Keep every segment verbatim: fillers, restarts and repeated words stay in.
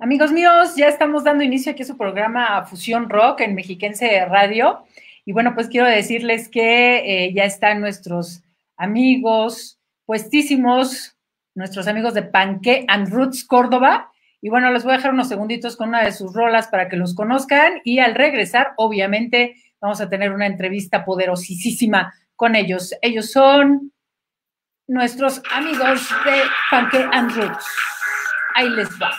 Amigos míos, ya estamos dando inicio aquí a su programa Fusión Rock en Mexiquense Radio. Y bueno, pues quiero decirles que eh, ya están nuestros amigos puestísimos, nuestros amigos de Panké and Roots Córdoba. Y bueno, les voy a dejar unos segunditos con una de sus rolas para que los conozcan. Y al regresar, obviamente, vamos a tener una entrevista poderosísima con ellos. Ellos son nuestros amigos de Panké and Roots. Ahí les va.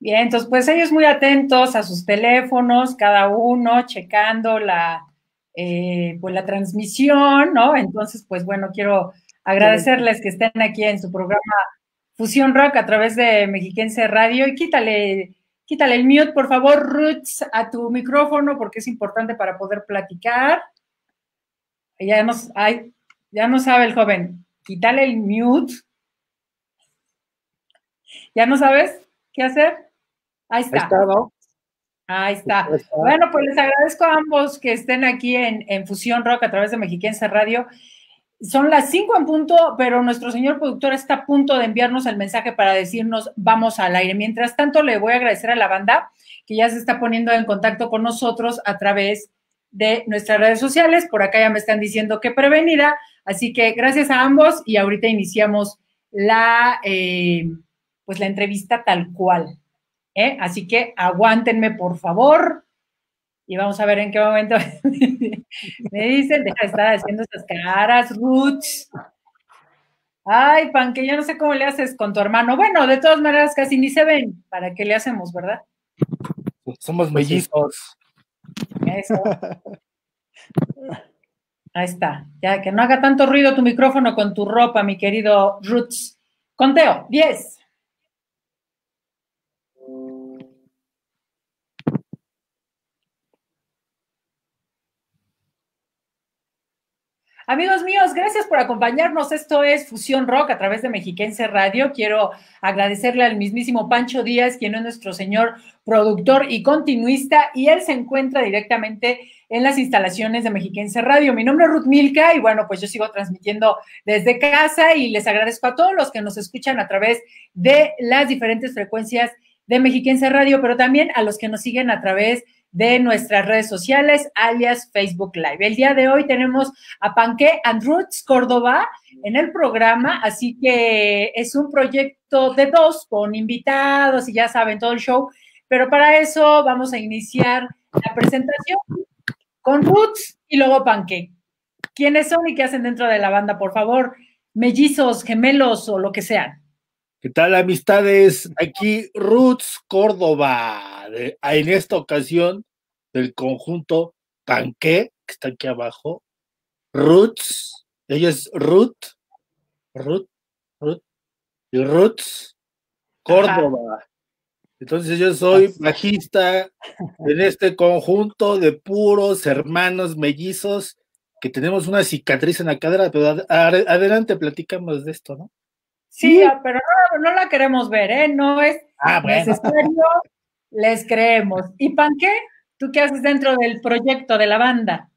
Bien, entonces, pues ellos muy atentos a sus teléfonos, cada uno checando la, eh, pues, la transmisión, ¿no? Entonces, pues, bueno, quiero agradecerles que estén aquí en su programa Fusión Rock a través de Mexiquense Radio. Y quítale, quítale el mute, por favor, Roots, a tu micrófono, porque es importante para poder platicar. Ya no, ay, ya no sabe el joven. Quítale el mute. ¿Ya no sabes qué hacer? Ahí está. Ahí está, ¿no? Ahí está. Ahí está. Bueno, pues les agradezco a ambos que estén aquí en, en Fusión Rock a través de Mexiquense Radio. Son las cinco en punto, pero nuestro señor productor está a punto de enviarnos el mensaje para decirnos vamos al aire. Mientras tanto, le voy a agradecer a la banda que ya se está poniendo en contacto con nosotros a través de nuestras redes sociales. Por acá ya me están diciendo que prevenida. Así que gracias a ambos y ahorita iniciamos la, eh, pues la entrevista tal cual. ¿Eh? Así que aguántenme, por favor, y vamos a ver en qué momento me dicen, deja de estar haciendo esas caras, Ruth. Ay, Panké, yo no sé cómo le haces con tu hermano. Bueno, de todas maneras casi ni se ven. ¿Para qué le hacemos, verdad? Somos mellizos. Eso. Ahí está. Ya que no haga tanto ruido tu micrófono con tu ropa, mi querido Ruth. Conteo, diez. Amigos míos, gracias por acompañarnos. Esto es Fusión Rock a través de Mexiquense Radio. Quiero agradecerle al mismísimo Pancho Díaz, quien es nuestro señor productor y continuista, y él se encuentra directamente en las instalaciones de Mexiquense Radio. Mi nombre es Ruth Milca y bueno, pues yo sigo transmitiendo desde casa y les agradezco a todos los que nos escuchan a través de las diferentes frecuencias de Mexiquense Radio, pero también a los que nos siguen a través de de nuestras redes sociales, alias Facebook Live. El día de hoy tenemos a Panké and Roots Córdoba en el programa, así que es un proyecto de dos con invitados y ya saben todo el show, pero para eso vamos a iniciar la presentación con Roots y luego Panké. ¿Quiénes son y qué hacen dentro de la banda? Por favor, mellizos, gemelos o lo que sean. ¿Qué tal, amistades? Aquí Roots Córdoba, de, en esta ocasión del conjunto Panké, que está aquí abajo, Roots, ella es Ruth, Ruth, Ruth, y Roots Córdoba. Ajá. Entonces yo soy bajista en este conjunto de puros hermanos mellizos que tenemos una cicatriz en la cadera, pero ad adelante platicamos de esto, ¿no? Sí, sí, pero no, no la queremos ver, ¿eh? No es ah, bueno. necesario, les creemos. ¿Y Panké? ¿Tú qué haces dentro del proyecto de la banda?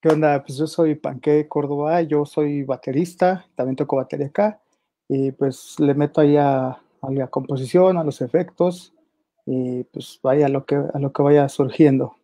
¿Qué onda? Pues yo soy Panké Córdoba, yo soy baterista, también toco batería acá, y pues le meto ahí a... a la composición, a los efectos, y pues vaya a lo que, a lo que vaya surgiendo.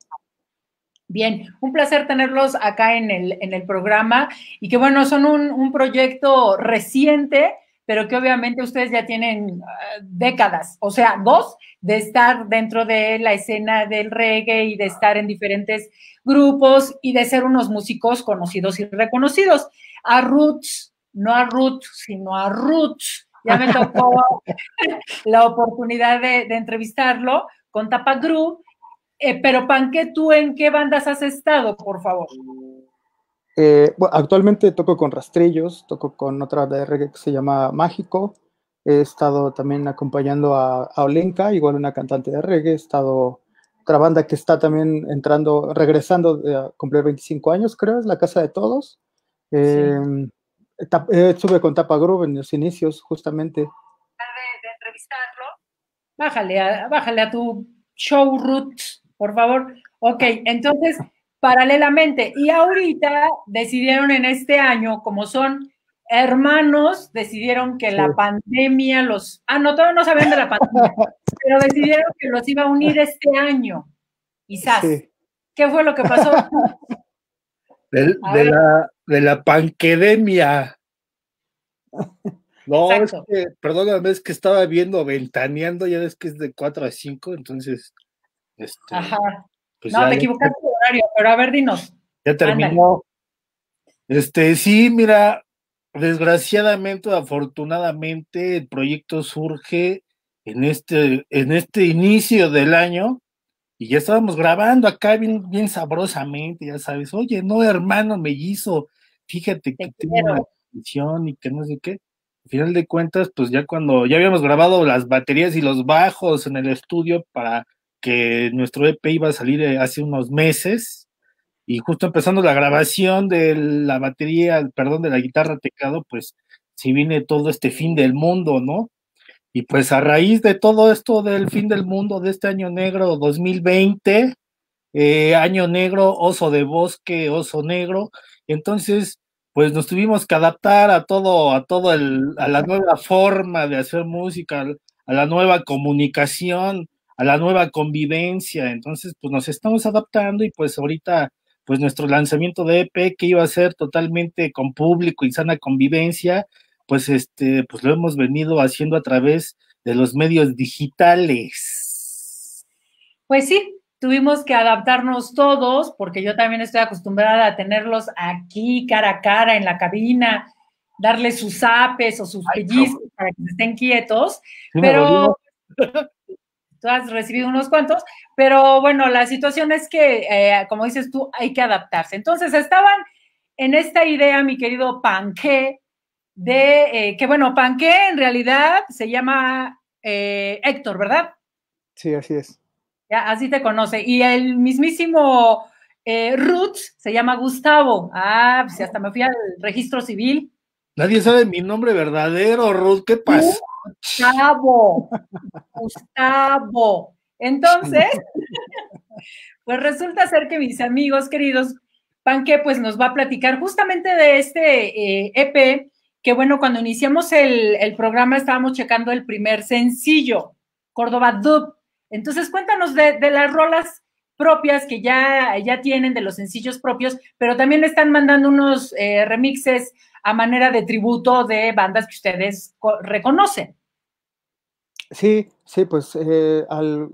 Bien, un placer tenerlos acá en el, en el programa, y que bueno, son un, un proyecto reciente, pero que obviamente ustedes ya tienen uh, décadas, o sea, dos, de estar dentro de la escena del reggae y de estar en diferentes grupos y de ser unos músicos conocidos y reconocidos. A Roots, no a Ruth, sino a Roots. Ya me tocó la oportunidad de, de entrevistarlo con Tapa Group. Eh, pero, Panké, ¿tú en qué bandas has estado, por favor? Eh, bueno, actualmente toco con Rastrillos, toco con otra banda de reggae que se llama Mágico. He estado también acompañando a, a Olenka, igual una cantante de reggae. He estado otra banda que está también entrando, regresando a cumplir veinticinco años, creo, es La Casa de Todos. Eh, sí. Estuve con Tapa Group en los inicios, justamente. De, de entrevistarlo. Bájale a, bájale a tu show, Ruth, por favor. Ok, entonces, paralelamente, y ahorita decidieron en este año, como son hermanos, decidieron que sí. la pandemia los... Ah, no, todavía no sabían de la pandemia, pero decidieron que los iba a unir este año. Quizás. Sí. ¿Qué fue lo que pasó? De, de la... de la panquedemia. No, exacto. Es que, perdóname, es que estaba viendo, ventaneando, ya ves que es de cuatro a cinco, entonces... Este, ajá. Pues no, te equivocaste de horario, pero a ver, dinos. Ya terminó. Ándale. Este, sí, mira, desgraciadamente, afortunadamente, el proyecto surge en este, en este inicio del año, y ya estábamos grabando acá bien, bien sabrosamente, ya sabes, oye, no, hermano mellizo, fíjate que tengo una canción y que no sé qué. Al final de cuentas, pues ya cuando ya habíamos grabado las baterías y los bajos en el estudio para que nuestro E P iba a salir hace unos meses, y justo empezando la grabación de la batería, perdón, de la guitarra teclado, pues si viene todo este fin del mundo, ¿no? Y pues a raíz de todo esto del fin del mundo, de este año negro dos mil veinte, eh, año negro, oso de bosque, oso negro, entonces pues nos tuvimos que adaptar a todo, a todo el, a la nueva forma de hacer música, a la nueva comunicación, a la nueva convivencia, entonces pues nos estamos adaptando, y pues ahorita pues nuestro lanzamiento de E P, que iba a ser totalmente con público y sana convivencia, pues este, pues lo hemos venido haciendo a través de los medios digitales. Pues sí, tuvimos que adaptarnos todos, porque yo también estoy acostumbrada a tenerlos aquí, cara a cara, en la cabina, darles sus zapes o sus pellizcos para que estén quietos, sí, pero tú has recibido unos cuantos, pero bueno, la situación es que, eh, como dices tú, hay que adaptarse. Entonces, estaban en esta idea, mi querido Panké, de, eh, que bueno, Panké en realidad se llama eh, Héctor, ¿verdad? Sí, así es. Ya, así te conoce. Y el mismísimo eh, Roots se llama Gustavo. Ah, pues hasta me fui al registro civil. Nadie sabe mi nombre verdadero, Ruth, ¿qué pasó? Gustavo, Gustavo. Entonces, pues resulta ser que mis amigos queridos, Panké pues nos va a platicar justamente de este eh, E P, que bueno, cuando iniciamos el, el programa estábamos checando el primer sencillo, Córdoba Dub. Entonces, cuéntanos de, de las rolas propias que ya, ya tienen, de los sencillos propios, pero también están mandando unos eh, remixes a manera de tributo de bandas que ustedes reconocen. Sí, sí, pues eh, al,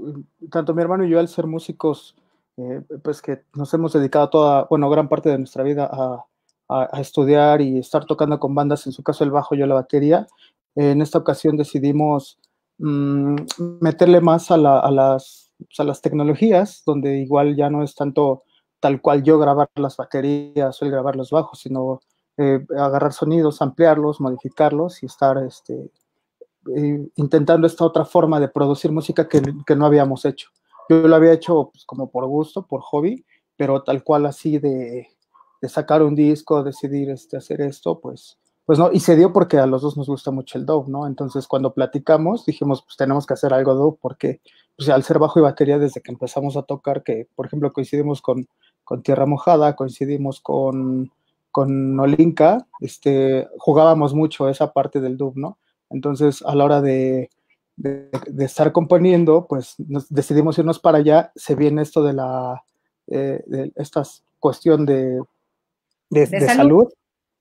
tanto mi hermano y yo, al ser músicos, eh, pues que nos hemos dedicado toda, bueno, gran parte de nuestra vida a... a estudiar y estar tocando con bandas, en su caso el bajo, yo la batería. En esta ocasión decidimos mmm, meterle más a, la, a, las, a las tecnologías, donde igual ya no es tanto tal cual yo grabar las baterías o el grabar los bajos, sino eh, agarrar sonidos, ampliarlos, modificarlos y estar este, eh, intentando esta otra forma de producir música que, que no habíamos hecho. Yo lo había hecho pues, como por gusto, por hobby, pero tal cual así de, de sacar un disco, decidir este, hacer esto, pues, pues no. Y se dio porque a los dos nos gusta mucho el dub, ¿no? Entonces cuando platicamos dijimos, pues tenemos que hacer algo dub porque pues, al ser bajo y batería desde que empezamos a tocar, que por ejemplo coincidimos con, con Tierra Mojada, coincidimos con... con Olenka, este, jugábamos mucho esa parte del dub, ¿no? Entonces, a la hora de, de, de estar componiendo, pues nos decidimos irnos para allá. Se viene esto de la, eh, de esta cuestión de, de, ¿De, de salud? salud.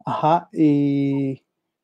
Ajá, y,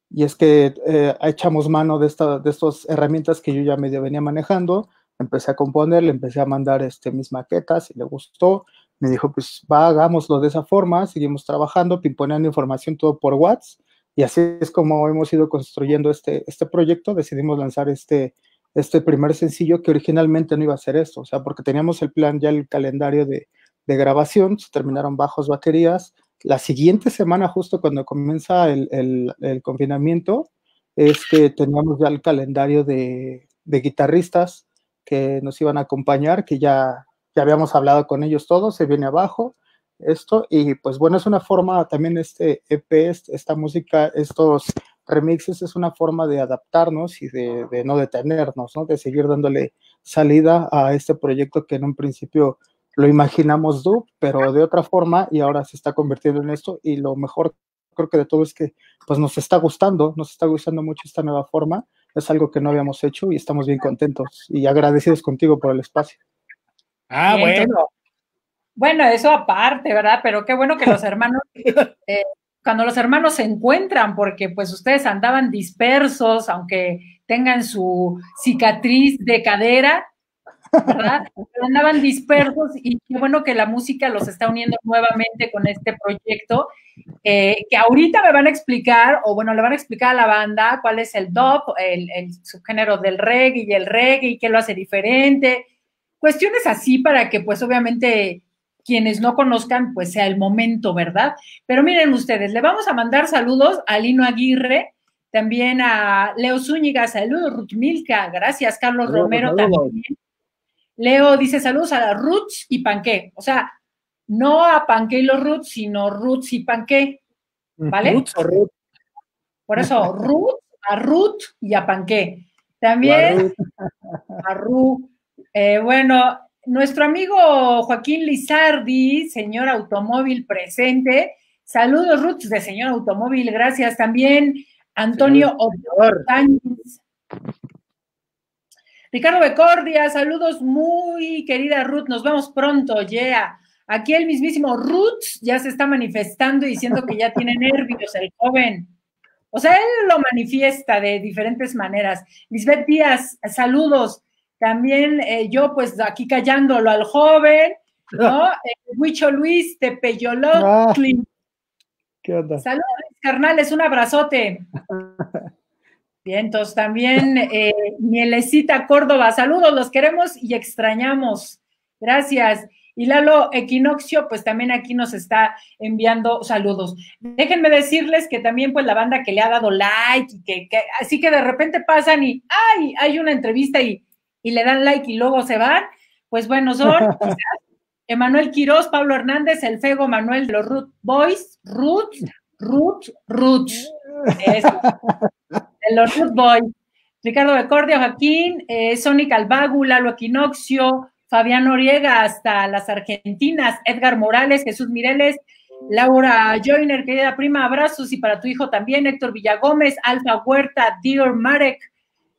y es que eh, echamos mano de, esta, de estas herramientas que yo ya medio venía manejando. Empecé a componer, le empecé a mandar este, mis maquetas y le gustó. Me dijo, pues va, hagámoslo de esa forma, seguimos trabajando, pimponeando información todo por WhatsApp, y así es como hemos ido construyendo este, este proyecto. Decidimos lanzar este, este primer sencillo, que originalmente no iba a ser esto, o sea, porque teníamos el plan, ya el calendario de, de grabación, se terminaron bajos, baterías. La siguiente semana, justo cuando comienza el, el, el confinamiento, es que teníamos ya el calendario de, de guitarristas que nos iban a acompañar, que ya... ya habíamos hablado con ellos todos, se viene abajo esto, y pues bueno, es una forma también este E P, esta música, estos remixes, es una forma de adaptarnos y de, de no detenernos, ¿no? De seguir dándole salida a este proyecto que en un principio lo imaginamos dub, pero de otra forma, y ahora se está convirtiendo en esto, y lo mejor creo que de todo es que pues nos está gustando, nos está gustando mucho esta nueva forma, es algo que no habíamos hecho y estamos bien contentos y agradecidos contigo por el espacio. Ah, bien, bueno. Entonces, bueno, eso aparte, ¿verdad? Pero qué bueno que los hermanos, eh, cuando los hermanos se encuentran, porque pues ustedes andaban dispersos, aunque tengan su cicatriz de cadera, ¿verdad? Pero andaban dispersos y qué bueno que la música los está uniendo nuevamente con este proyecto, eh, que ahorita me van a explicar, o bueno, le van a explicar a la banda cuál es el dub, el, el subgénero del reggae y el reggae y qué lo hace diferente. Cuestiones así para que, pues, obviamente, quienes no conozcan, pues, sea el momento, ¿verdad? Pero miren ustedes, le vamos a mandar saludos a Lino Aguirre, también a Leo Zúñiga, saludos, Ruth Milca, gracias, Carlos saludos, Romero saludos. También. Leo dice saludos a Roots y Panké, o sea, no a Panké y los Roots, sino Roots y Panké, ¿vale? Roots o Ruth. Por eso, Ruth, a Ruth y a Panké. También a Ruth. Eh, bueno, nuestro amigo Joaquín Lizardi, señor automóvil presente. Saludos, Ruth, de señor automóvil, gracias. También Antonio Otáñez. Ricardo Becordia, saludos muy querida Ruth, nos vemos pronto, yeah. Aquí el mismísimo Ruth ya se está manifestando y diciendo que ya tiene nervios el joven. O sea, él lo manifiesta de diferentes maneras. Lisbeth Díaz, saludos. También eh, yo, pues, aquí callándolo al joven, ¿no? Huicho Luis de Peyolotli. ¿Qué onda? Saludos, carnales, un abrazote. Bien, entonces también eh, Mielecita Córdoba, saludos, los queremos y extrañamos. Gracias. Y Lalo Equinoccio, pues, también aquí nos está enviando saludos. Déjenme decirles que también, pues, la banda que le ha dado like, y que, que así que de repente pasan y, ¡ay! Hay una entrevista y y le dan like y luego se van, pues bueno, son quizás Emanuel Quirós, Pablo Hernández, el Fego Manuel de los Root Boys, Root, Root, Root, eso, de los Root Boys, Ricardo Becordia, Joaquín, eh, Sonic Albagu, Lalo Equinoccio, Fabián Noriega, hasta las Argentinas, Edgar Morales, Jesús Mireles, Laura Joyner, querida prima, abrazos, y para tu hijo también, Héctor Villagómez, Alfa Huerta, Dear Marek,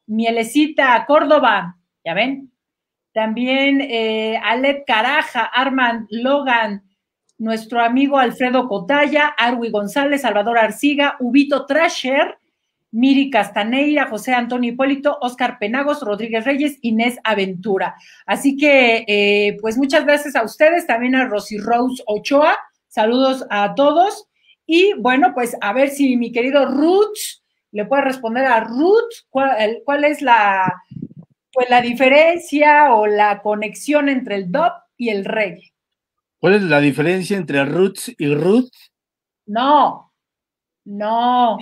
Mielecita, Córdoba, ¿ya ven? También eh, Alet Caraja, Armand Logan, nuestro amigo Alfredo Cotalla, Arwi González, Salvador Arciga, Ubito Trasher, Miri Castaneira, José Antonio Hipólito, Óscar Penagos, Rodríguez Reyes, Inés Aventura. Así que, eh, pues muchas gracias a ustedes, también a Rosy Rose Ochoa, saludos a todos. Y bueno, pues a ver si mi querido Ruth le puede responder a Ruth cuál, cuál es la... pues la diferencia o la conexión entre el dub y el reggae. ¿Cuál es la diferencia entre Roots y Ruth? No, no.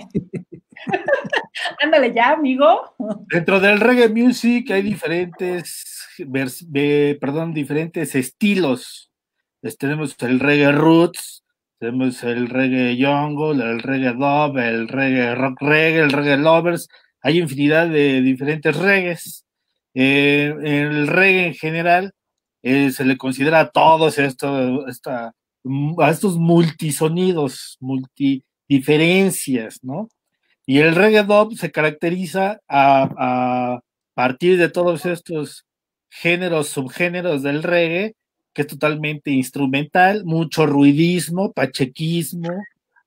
Ándale ya, amigo. Dentro del reggae music hay diferentes, eh, perdón, diferentes estilos. Entonces, tenemos el reggae roots, tenemos el reggae jungle, el reggae dub, el reggae rock reggae, el reggae lovers. Hay infinidad de diferentes reggaes. Eh, el reggae en general eh, se le considera a todos esto, esta, a estos multisonidos, multidiferencias, ¿no? Y el reggae dub se caracteriza a, a partir de todos estos géneros, subgéneros del reggae, que es totalmente instrumental, mucho ruidismo, pachequismo,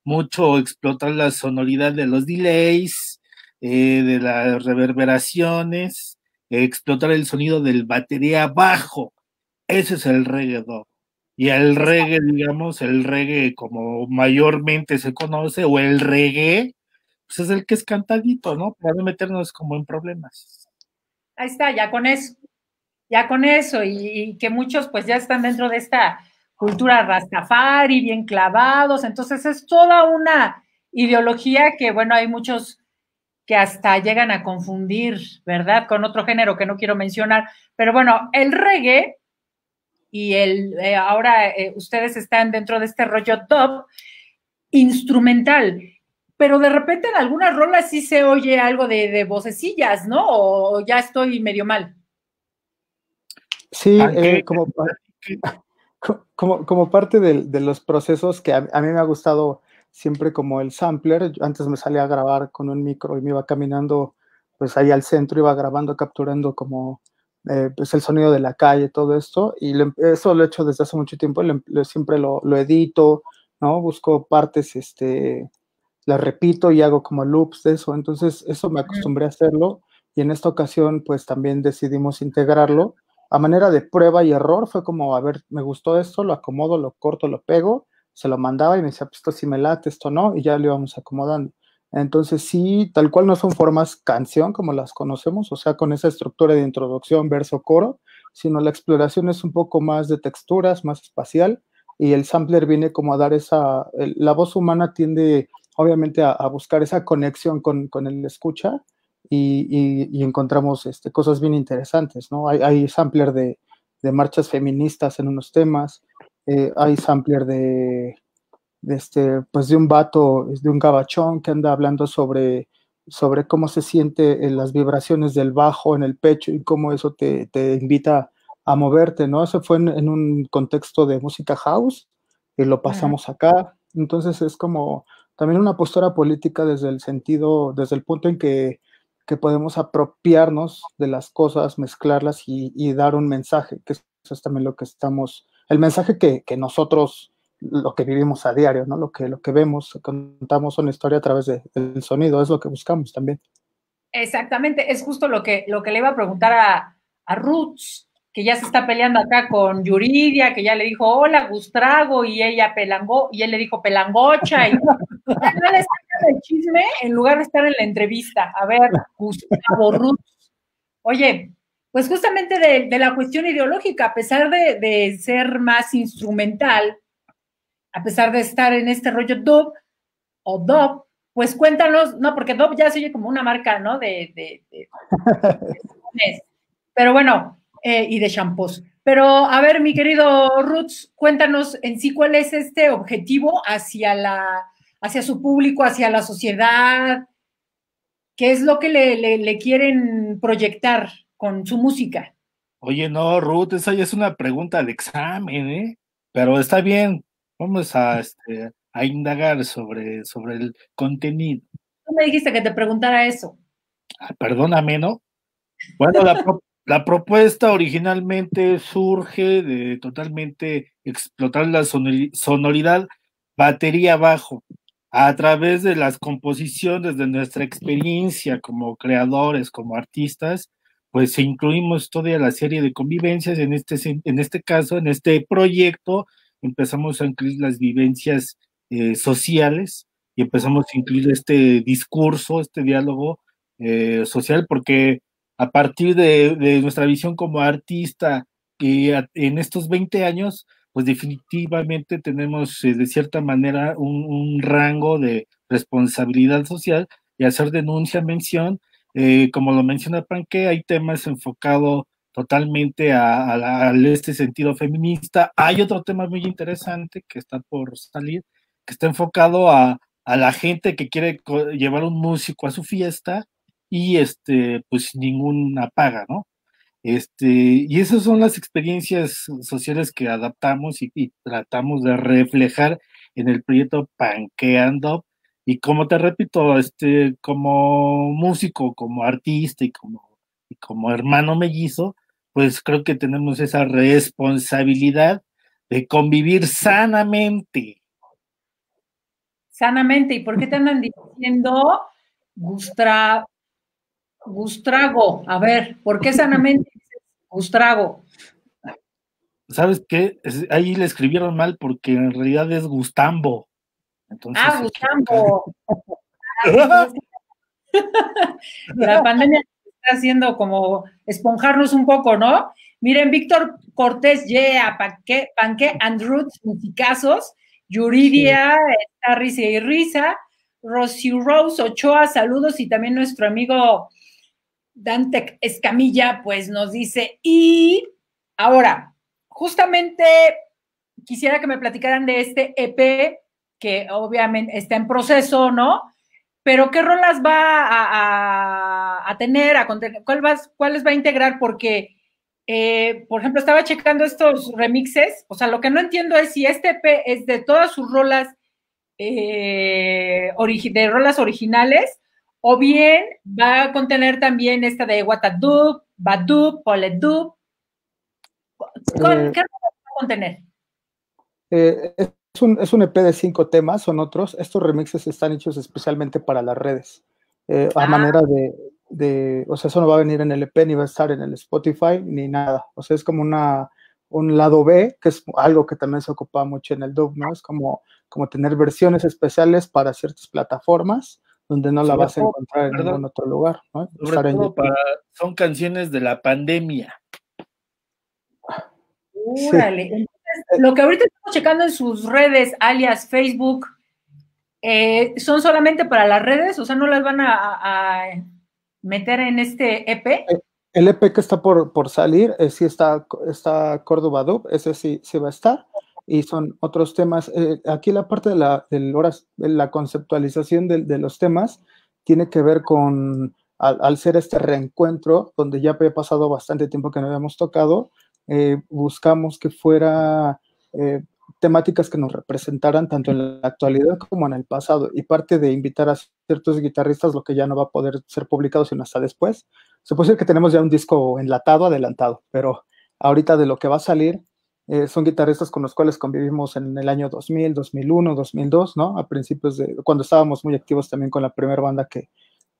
mucho explotar la sonoridad de los delays, eh, de las reverberaciones, eh, explotar el sonido del batería bajo. Ese es el reggae dub. Y el reggae, digamos, el reggae como mayormente se conoce, o el reggae, pues es el que es cantadito, ¿no? Para no meternos como en problemas. Ahí está, ya con eso, ya con eso, y, y que muchos pues ya están dentro de esta cultura rastafari, bien clavados, entonces es toda una ideología que, bueno, hay muchos que hasta llegan a confundir, ¿verdad? Con otro género que no quiero mencionar, pero bueno, el reggae y el, eh, ahora eh, ustedes están dentro de este rollo dub instrumental, pero de repente en algunas rolas sí se oye algo de, de vocecillas, ¿no? O ya estoy medio mal. Sí, eh, como, como, como parte de, de los procesos que a, a mí me ha gustado siempre como el sampler. Yo antes me salía a grabar con un micro y me iba caminando pues ahí al centro, iba grabando, capturando como eh, pues el sonido de la calle, todo esto. Y lo, eso lo he hecho desde hace mucho tiempo, lo, lo, siempre lo, lo edito, ¿no? Busco partes, este... la repito y hago como loops de eso, entonces eso me acostumbré a hacerlo y en esta ocasión pues también decidimos integrarlo a manera de prueba y error. Fue como, a ver, me gustó esto, lo acomodo, lo corto, lo pego, se lo mandaba y me decía, pues esto sí me late, esto no, y ya lo íbamos acomodando. Entonces sí, tal cual no son formas canción como las conocemos, o sea, con esa estructura de introducción, verso, coro, sino la exploración es un poco más de texturas, más espacial, y el sampler viene como a dar esa, el, la voz humana tiende obviamente a, a buscar esa conexión con, con el escucha y, y, y encontramos este, cosas bien interesantes, ¿no? Hay, hay sampler de, de marchas feministas en unos temas, eh, hay sampler de, de, este, pues de un vato, de un gabachón que anda hablando sobre, sobre cómo se siente en las vibraciones del bajo en el pecho y cómo eso te, te invita a moverte, ¿no? Eso fue en, en un contexto de música house y lo pasamos acá, entonces es como... también una postura política desde el sentido, desde el punto en que, que podemos apropiarnos de las cosas, mezclarlas y, y dar un mensaje, que eso es también lo que estamos, el mensaje que, que nosotros, lo que vivimos a diario, ¿no? Lo que, lo que vemos, contamos una historia a través de, del sonido, es lo que buscamos también. Exactamente, es justo lo que, lo que le iba a preguntar a, a Roots, que ya se está peleando acá con Yuridia, que ya le dijo, hola, Gustrago, y ella pelangó, y él le dijo pelangocha, y no le sacan el chisme en lugar de estar en la entrevista. A ver, Gustavo Ruz. Oye, pues justamente de, de la cuestión ideológica, a pesar de, de ser más instrumental, a pesar de estar en este rollo dub o dub, pues cuéntanos, no, porque dub ya se oye como una marca, ¿no? De... de, de, de pero bueno... Eh, y de shampoos. Pero, a ver, mi querido Roots, cuéntanos en sí cuál es este objetivo hacia, la, hacia su público, hacia la sociedad, qué es lo que le, le, le quieren proyectar con su música. Oye, no, Ruth, esa ya es una pregunta de examen, ¿eh? Pero está bien, vamos a, este, a indagar sobre, sobre el contenido. Tú me dijiste que te preguntara eso. Ah, perdóname, ¿no? Bueno, la propia La propuesta originalmente surge de totalmente explotar la sonoridad batería bajo a través de las composiciones de nuestra experiencia como creadores, como artistas, pues incluimos toda la serie de convivencias, en este, en este caso, en este proyecto, empezamos a incluir las vivencias eh, sociales y empezamos a incluir este discurso, este diálogo eh, social, porque... a partir de, de nuestra visión como artista eh, en estos veinte años, pues definitivamente tenemos eh, de cierta manera un, un rango de responsabilidad social y hacer denuncia, mención. Eh, como lo menciona Panké, hay temas enfocados totalmente a, a, a este sentido feminista. Hay otro tema muy interesante que está por salir, que está enfocado a, a la gente que quiere llevar un músico a su fiesta y este, pues ninguna paga, ¿no? Este, y esas son las experiencias sociales que adaptamos y, y tratamos de reflejar en el proyecto Panké and Roots. Y como te repito, este, como músico, como artista y como, y como hermano mellizo, pues creo que tenemos esa responsabilidad de convivir sanamente. Sanamente. ¿Y por qué te andan diciendo Gustra, Gustrago? A ver, ¿por qué sanamente dices Gustrago? ¿Sabes qué? Ahí le escribieron mal porque en realidad es Gustambo. Entonces, ah, Gustambo. La pandemia está haciendo como esponjarnos un poco, ¿no? Miren, Víctor Cortés, yeah, Panké, Panké and Roots, musicazos, Yuridia, sí. Está risa y risa, Rosy Rose Ochoa, saludos, y también nuestro amigo Dante Escamilla, pues nos dice, y ahora, justamente quisiera que me platicaran de este E P, que obviamente está en proceso, ¿no? Pero ¿qué rolas va a, a, a tener? A contener, ¿cuál vas, ¿Cuáles va a integrar? Porque, eh, por ejemplo, estaba checando estos remixes, o sea, lo que no entiendo es si este E P es de todas sus rolas, eh, de rolas originales, o bien va a contener también esta de Watadub, Badub, Poledub. ¿Qué rolas va a contener? Eh, eh. Es un, es un E P de cinco temas, son otros. Estos remixes están hechos especialmente para las redes. Eh, ah. A manera de, de... O sea, eso no va a venir en el E P, ni va a estar en el Spotify, ni nada. O sea, es como una, un lado B, que es algo que también se ocupa mucho en el dub, ¿no? Es como, como tener versiones especiales para ciertas plataformas donde no la vas a encontrar en ningún otro lugar, ¿no? Sobre todo para, son canciones de la pandemia. ¡Órale! Sí. Lo que ahorita estamos checando en sus redes, alias Facebook, eh, ¿son solamente para las redes? O sea, ¿no las van a, a meter en este E P? El E P que está por, por salir, eh, sí está, está Córdoba Dub, ese sí, sí va a estar, y son otros temas. Eh, aquí la parte de la, de la conceptualización de, de los temas tiene que ver con, al, al ser este reencuentro, donde ya había pasado bastante tiempo que no habíamos tocado, Eh, buscamos que fuera eh, temáticas que nos representaran tanto en la actualidad como en el pasado, y parte de invitar a ciertos guitarristas, lo que ya no va a poder ser publicado sino hasta después. Se puede decir que tenemos ya un disco enlatado, adelantado, pero ahorita de lo que va a salir eh, son guitarristas con los cuales convivimos en el año dos mil, dos mil uno, dos mil dos, ¿no? A principios de, cuando estábamos muy activos también con la primera banda que,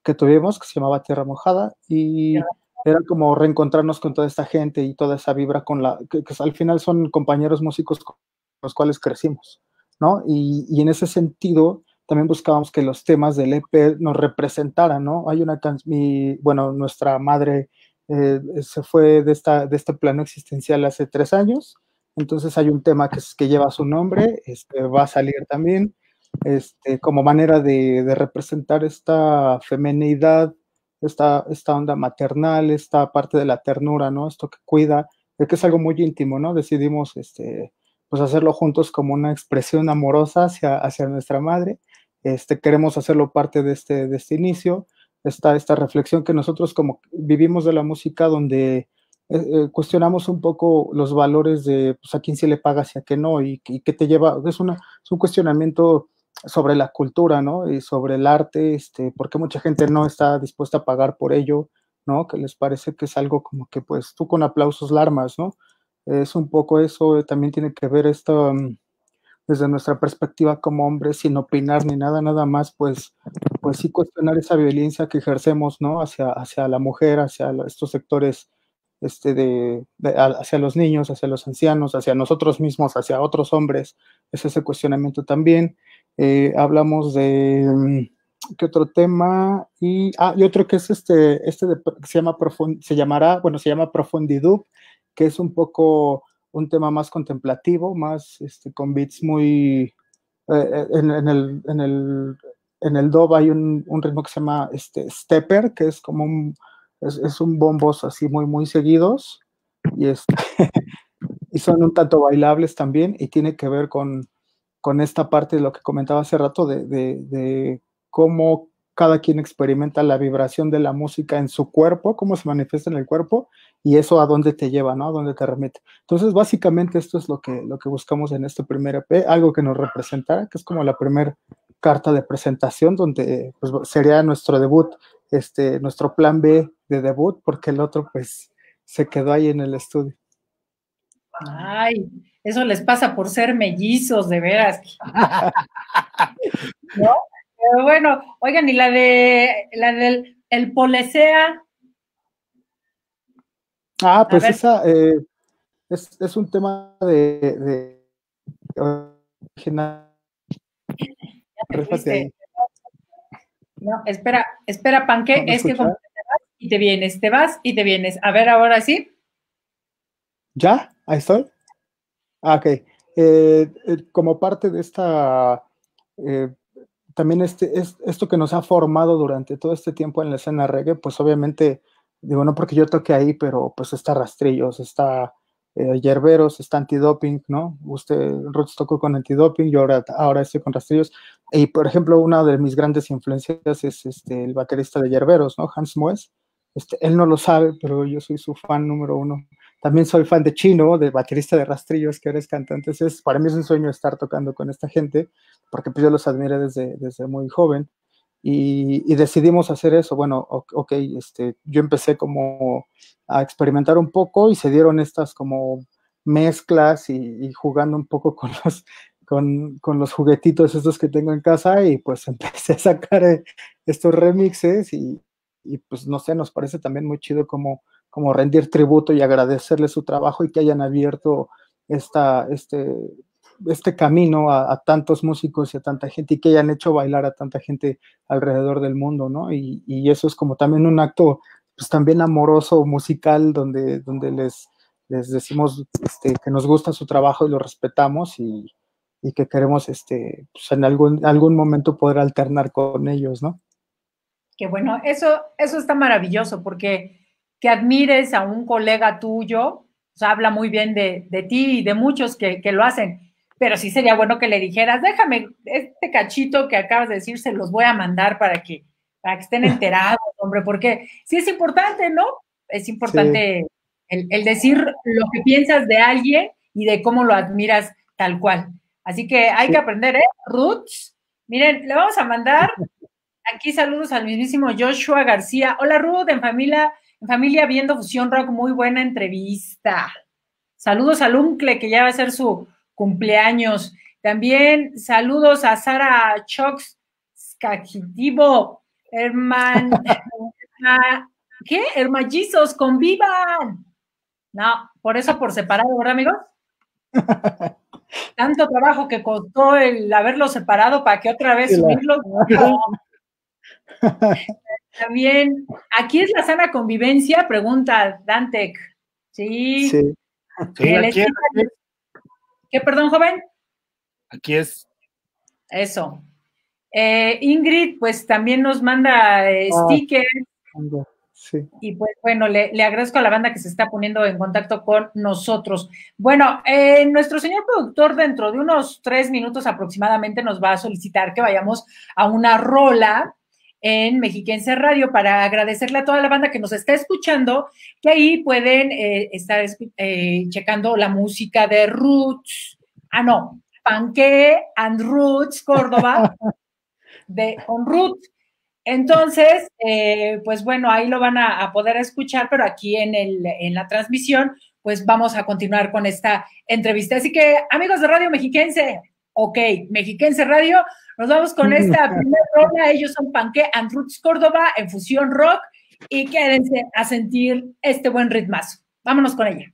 que tuvimos, que se llamaba Tierra Mojada, y... Yeah. Era como reencontrarnos con toda esta gente y toda esa vibra con la... Que, que al final son compañeros músicos con los cuales crecimos, ¿no? Y, y en ese sentido, también buscábamos que los temas del E P nos representaran, ¿no? Hay una canción... Bueno, nuestra madre eh, se fue de, esta, de este plano existencial hace tres años. Entonces hay un tema que, es, que lleva su nombre, este, va a salir también, este, como manera de, de representar esta feminidad, Esta, esta onda maternal, esta parte de la ternura, ¿no? Esto que cuida, que es algo muy íntimo, ¿no? Decidimos este, pues hacerlo juntos como una expresión amorosa hacia, hacia nuestra madre. Este, queremos hacerlo parte de este, de este inicio. Esta, esta reflexión que nosotros como vivimos de la música, donde eh, cuestionamos un poco los valores de pues, a quién sí le pagas y a qué no, y, y qué te lleva. Es, una, es un cuestionamiento sobre la cultura, ¿no? Y sobre el arte, este, porque mucha gente no está dispuesta a pagar por ello, ¿no? Que les parece que es algo como que, pues, tú con aplausos la armas, ¿no? Es un poco eso, también tiene que ver esto, desde nuestra perspectiva como hombres, sin opinar ni nada, nada más, pues, pues sí cuestionar esa violencia que ejercemos, ¿no? Hacia, hacia la mujer, hacia estos sectores, este, de, de, hacia los niños, hacia los ancianos, hacia nosotros mismos, hacia otros hombres. Es ese cuestionamiento también. Eh, hablamos de qué otro tema y, ah, y otro que es este, este de, que se llama Profund, se llamará, bueno, se llama Profundidub, que es un poco un tema más contemplativo, más este, con beats muy eh, en, en, el, en el en el dub hay un, un ritmo que se llama este, stepper, que es como un, es, es un bombos así muy, muy seguidos, y, este, y son un tanto bailables también, y tiene que ver con, con esta parte de lo que comentaba hace rato, de, de, de cómo cada quien experimenta la vibración de la música en su cuerpo, cómo se manifiesta en el cuerpo, y eso a dónde te lleva, ¿no? A dónde te remite. Entonces, básicamente, esto es lo que, lo que buscamos en este primer E P, algo que nos representara, que es como la primera carta de presentación, donde pues, sería nuestro debut, este, nuestro plan B de debut, porque el otro, pues, se quedó ahí en el estudio. Ay, eso les pasa por ser mellizos, de veras. ¿No? Pero bueno, oigan, y la de la del el Polesea. Ah, pues esa eh, es, es un tema de, de original. No, espera, espera, Panké, es que como te vas y te vienes, te vas y te vienes. A ver, ahora sí. ¿Ya? ¿Ahí estoy? Ah, ok. Eh, eh, como parte de esta... Eh, también este, es, esto que nos ha formado durante todo este tiempo en la escena reggae, pues obviamente, digo, no porque yo toque ahí, pero pues está Rastrillos, está eh, Yerberos, está Anti-Doping, ¿no? Usted, Roots tocó con Anti-Doping, yo ahora, ahora estoy con Rastrillos. Y, por ejemplo, una de mis grandes influencias es este, el baterista de Yerberos, ¿no? Hans Moes. Este, él no lo sabe, pero yo soy su fan número uno. También soy fan de Chino, del baterista de Rastrillos, que eres cantante. Entonces, para mí es un sueño estar tocando con esta gente, porque pues yo los admiré desde, desde muy joven. Y, y decidimos hacer eso. Bueno, ok, este, yo empecé como a experimentar un poco y se dieron estas como mezclas y, y jugando un poco con los, con, con los juguetitos estos que tengo en casa, y pues empecé a sacar estos remixes y, y pues no sé, nos parece también muy chido como... como rendir tributo y agradecerle su trabajo y que hayan abierto esta, este, este camino a, a tantos músicos y a tanta gente, y que hayan hecho bailar a tanta gente alrededor del mundo, ¿no? Y, y eso es como también un acto, pues también amoroso, musical, donde, donde les, les decimos este, que nos gusta su trabajo y lo respetamos, y, y que queremos este, pues en algún, algún momento poder alternar con ellos, ¿no? Que bueno, eso, eso está maravilloso, porque... que admires a un colega tuyo, o sea, habla muy bien de, de ti y de muchos que, que lo hacen, pero sí sería bueno que le dijeras, déjame este cachito que acabas de decir, se los voy a mandar para que, para que estén enterados, hombre, porque sí es importante, ¿no? Es importante sí. el, el decir lo que piensas de alguien y de cómo lo admiras tal cual. Así que hay sí. que aprender, ¿eh? Roots, miren, le vamos a mandar aquí saludos al mismísimo Joshua García. Hola, Ruth, en familia... Familia viendo Fusión Rock, muy buena entrevista. Saludos al Uncle, que ya va a ser su cumpleaños. También saludos a Sara Chox Cajitivo, Herman, ¿qué? Hermallizos, convivan. No, por eso por separado, ¿verdad, amigos? Tanto trabajo que costó el haberlos separado para que otra vez unirlos. No. También, aquí es la sana convivencia, pregunta Dantec. Sí. sí. sí aquí es, aquí. ¿Qué, perdón, joven? Aquí es. Eso. Eh, Ingrid, pues también nos manda eh, ah, stickers. Sí. Y pues bueno, le, le agradezco a la banda que se está poniendo en contacto con nosotros. Bueno, eh, nuestro señor productor dentro de unos tres minutos aproximadamente nos va a solicitar que vayamos a una rola en Mexiquense Radio, para agradecerle a toda la banda que nos está escuchando, que ahí pueden eh, estar eh, checando la música de Roots, ah no, Panké and Roots Córdoba, de On Root. Entonces, eh, pues bueno, ahí lo van a, a poder escuchar, pero aquí en, el, en la transmisión, pues vamos a continuar con esta entrevista. Así que, amigos de Radio Mexiquense, ok, Mexiquense Radio, nos vamos con esta primera rola. Ellos son Panké and Roots Córdoba en Fusión Rock, y quédense a sentir este buen ritmazo. Vámonos con ella.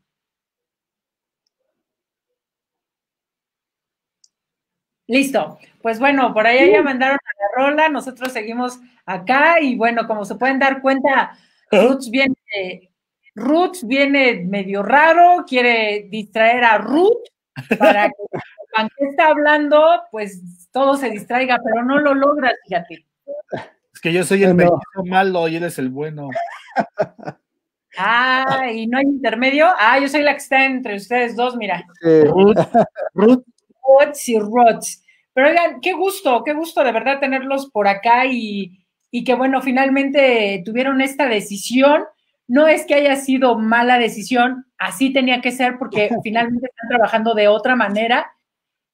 Listo. Pues bueno, por ahí ya mandaron a la rola. Nosotros seguimos acá y bueno, como se pueden dar cuenta, Roots viene, Roots viene medio raro, quiere distraer a Ruth para que Panké está hablando, pues todo se distraiga, pero no lo logras, fíjate. Es que yo soy el no. malo y él es el bueno. Ah, ¿y no hay intermedio? Ah, yo soy la que está entre ustedes dos, mira. Sí. Ruth, Ruth. Ruth y Ruth. Pero oigan, qué gusto, qué gusto de verdad tenerlos por acá y, y que bueno, finalmente tuvieron esta decisión. No es que haya sido mala decisión, así tenía que ser porque finalmente están trabajando de otra manera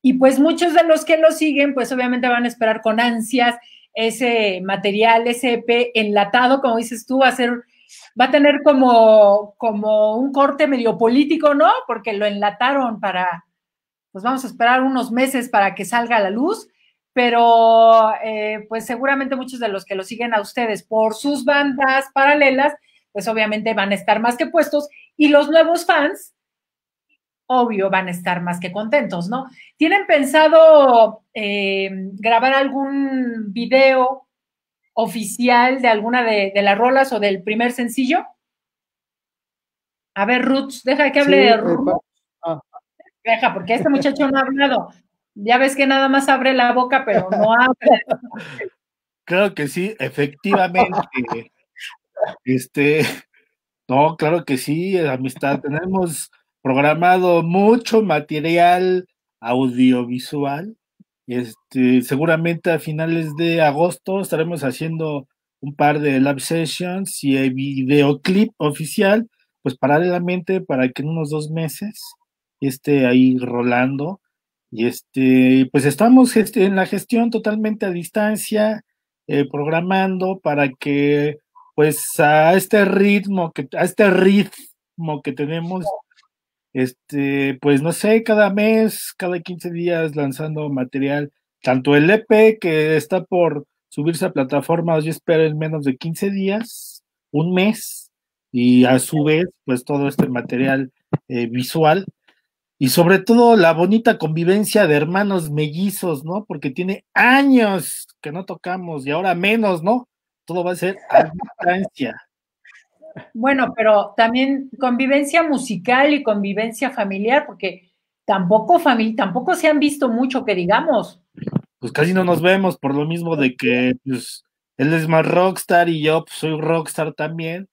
y pues muchos de los que lo siguen pues obviamente van a esperar con ansias ese material, ese E P enlatado, como dices tú, va a ser, va a tener como, como un corte medio político, ¿no? Porque lo enlataron para, pues vamos a esperar unos meses para que salga a la luz, pero eh, pues seguramente muchos de los que lo siguen a ustedes por sus bandas paralelas pues obviamente van a estar más que puestos y los nuevos fans, obvio, van a estar más que contentos, ¿no? ¿Tienen pensado eh, grabar algún video oficial de alguna de, de las rolas o del primer sencillo? A ver, Ruth, deja que hable sí, de Ruth. Eh, ah. Deja, porque este muchacho no ha hablado. Ya ves que nada más abre la boca, pero no abre. Creo que sí, efectivamente. Este, no, claro que sí, amistad, tenemos programado mucho material audiovisual, este, seguramente a finales de agosto estaremos haciendo un par de live sessions y videoclip oficial, pues paralelamente para que en unos dos meses esté ahí rolando, y este, pues estamos en la gestión totalmente a distancia, eh, programando para que pues a este ritmo que a este ritmo que tenemos, este, pues no sé, cada mes, cada quince días lanzando material, tanto el E P que está por subirse a plataformas, yo espero en menos de quince días, un mes, y a su vez, pues todo este material eh, visual, y sobre todo la bonita convivencia de hermanos mellizos, ¿no? Porque tiene años que no tocamos, y ahora menos, ¿no? Todo va a ser a distancia. Bueno, pero también convivencia musical y convivencia familiar, porque tampoco familia, tampoco se han visto mucho, que digamos. Pues casi no nos vemos, por lo mismo de que pues, él es más rockstar y yo pues, soy rockstar también.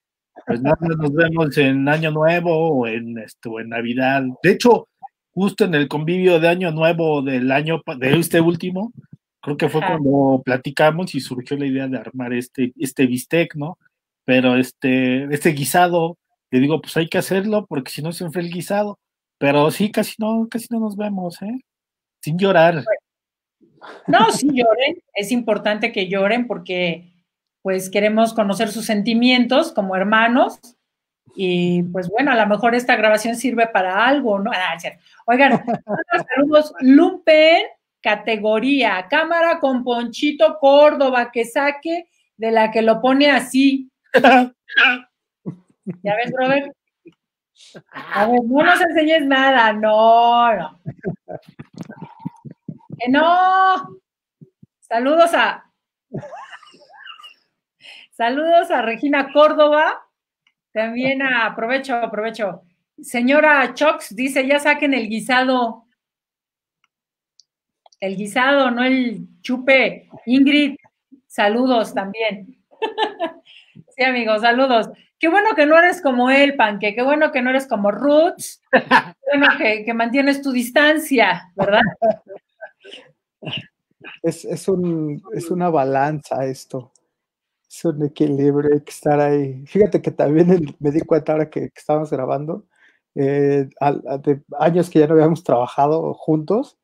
Pues nada más nos vemos en Año Nuevo o en, esto, en Navidad. De hecho, justo en el convivio de Año Nuevo del año, de este último, creo que fue cuando platicamos y surgió la idea de armar este, este bistec, ¿no? Pero este, este guisado, le digo, pues hay que hacerlo porque si no se enfría el guisado. Pero sí, casi no, casi no nos vemos, ¿eh? Sin llorar. No, sí lloren, es importante que lloren porque pues queremos conocer sus sentimientos como hermanos y pues bueno, a lo mejor esta grabación sirve para algo, ¿no? Ah, oigan, saludos, Lumpen, categoría, cámara con Ponchito Córdoba, que saque de la que lo pone así. ¿Ya ves, Robert? A ver, no nos enseñes nada, no, no. Que no. Saludos a... Saludos a Regina Córdoba. También a... Aprovecho, aprovecho. Señora Chox dice, ya saquen el guisado. El guisado, no el chupe. Ingrid, saludos también. Sí, amigos, saludos. Qué bueno que no eres como él, Panké. Qué bueno que no eres como Ruth. Qué bueno que, que mantienes tu distancia, ¿verdad? Es, es, un, es una balanza esto. Es un equilibrio, hay que estar ahí. Fíjate que también me di cuenta ahora que, que estábamos grabando, eh, de años que ya no habíamos trabajado juntos,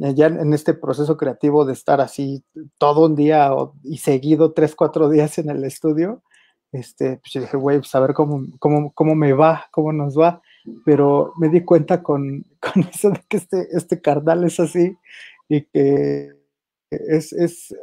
ya en este proceso creativo de estar así todo un día y seguido tres, cuatro días en el estudio, este, pues yo dije, güey, pues a ver cómo, cómo, cómo me va, cómo nos va, pero me di cuenta con, con eso de que este, este carnal es así y que es, es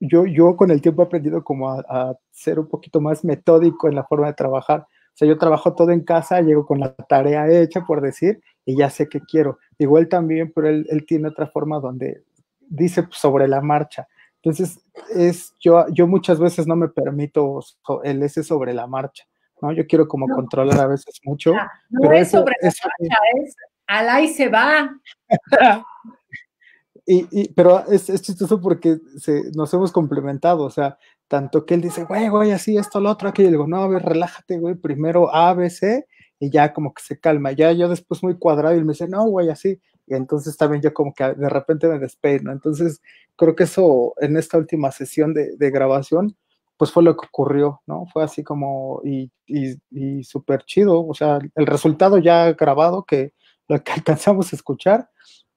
yo, yo con el tiempo he aprendido como a, a ser un poquito más metódico en la forma de trabajar. O sea, yo trabajo todo en casa, llego con la tarea hecha, por decir, y ya sé qué quiero. Igual también, pero él, él tiene otra forma donde dice sobre la marcha. Entonces, es, yo, yo muchas veces no me permito el ese sobre la marcha, ¿no? Yo quiero como no. controlar a veces mucho. No, no pero es sobre eso, la marcha, es al ahí se va. Y, y, pero es, es chistoso porque se, nos hemos complementado, o sea, tanto que él dice, güey, güey, así, esto, lo otro, aquí, y le digo, no, a ver, relájate, güey, primero A, B, C, y ya como que se calma, ya yo después muy cuadrado, y él me dice, no, güey, así, y entonces también yo como que de repente me despeino, entonces creo que eso, en esta última sesión de, de grabación, pues fue lo que ocurrió, ¿no? Fue así como, y, y, y súper chido, o sea, el resultado ya grabado, que lo que alcanzamos a escuchar,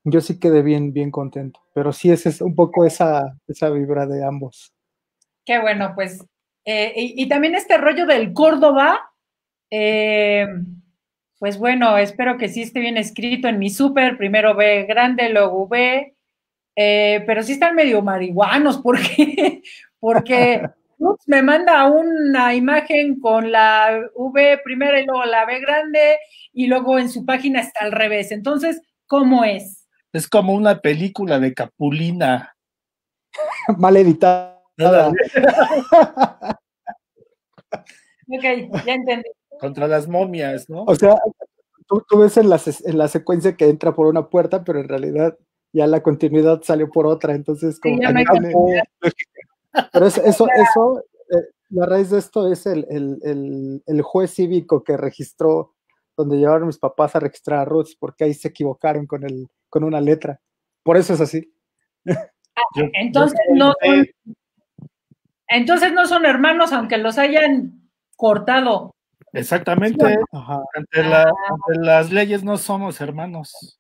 yo sí quedé bien, bien contento, pero sí ese es un poco esa, esa vibra de ambos. Qué bueno, pues, eh, y, y también este rollo del Córdoba, eh, pues bueno, espero que sí esté bien escrito en mi súper, primero B grande, luego V, eh, pero sí están medio marihuanos, porque, porque ups, me manda una imagen con la V primera y luego la B grande, y luego en su página está al revés, entonces, ¿cómo es? Es como una película de Capulina. Mal editada. Ok, ya entendí. Contra las momias, ¿no? O sea, tú, tú ves en la, en la secuencia que entra por una puerta, pero en realidad ya la continuidad salió por otra, entonces como... Sí, ya me cambié. Pero es, eso, eso eh, la raíz de esto es el, el, el, el juez cívico que registró, donde llevaron mis papás a registrar a Roots, porque ahí se equivocaron con el... con una letra, por eso es así. Ah, yo, entonces, yo no son, entonces no son hermanos, aunque los hayan cortado. Exactamente, ajá. Ante, la, ah. ante las leyes no somos hermanos.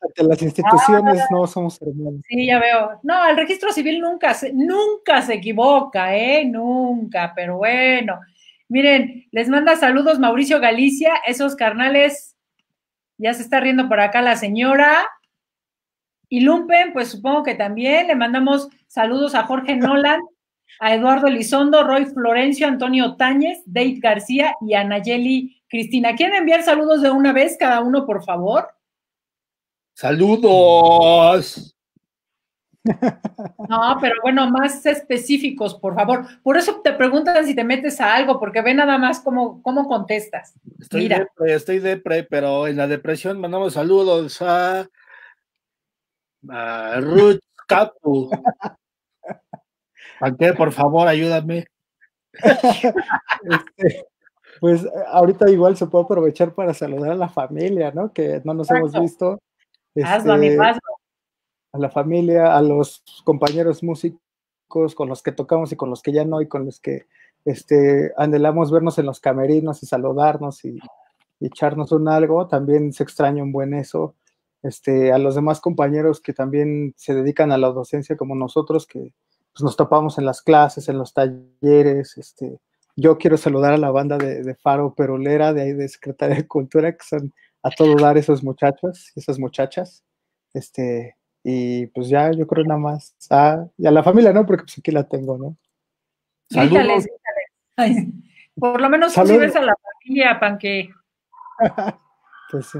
Ante las instituciones ah. no somos hermanos. Sí, ya veo. No, el registro civil nunca se, nunca se equivoca, ¿eh? Nunca, pero bueno. Miren, les manda saludos Mauricio Galicia, esos carnales, ya se está riendo por acá la señora. Y Lumpen, pues supongo que también le mandamos saludos a Jorge Nolan, a Eduardo Elizondo, Roy Florencio, Antonio Táñez, Dave García y a Nayeli Cristina. ¿Quieren enviar saludos de una vez cada uno, por favor? ¡Saludos! No, pero bueno, más específicos, por favor. Por eso te preguntan si te metes a algo, porque ve nada más cómo, cómo contestas. Estoy, Mira. Depre, estoy depre, pero en la depresión mandamos saludos a... a Ruth Capu. Panké, por favor, ayúdame. Este, pues ahorita igual se puede aprovechar para saludar a la familia, ¿no? Que no nos Exacto. hemos visto. Este, hazlo, amigo, hazlo. A la familia, a los compañeros músicos con los que tocamos y con los que ya no, y con los que este, anhelamos vernos en los camerinos y saludarnos y, y echarnos un algo, también se extraña un buen eso. Este, a los demás compañeros que también se dedican a la docencia como nosotros, que pues, nos topamos en las clases, en los talleres. Este, yo quiero saludar a la banda de, de Faro Perolera, de ahí de Secretaría de Cultura, que son a todo dar esos muchachos, esas muchachas. Este, y pues ya, yo creo nada más. Ah, y a la familia, ¿no? Porque pues aquí la tengo, ¿no? Saludos. Ay, por lo menos si ves a la familia, Panké. Pues sí.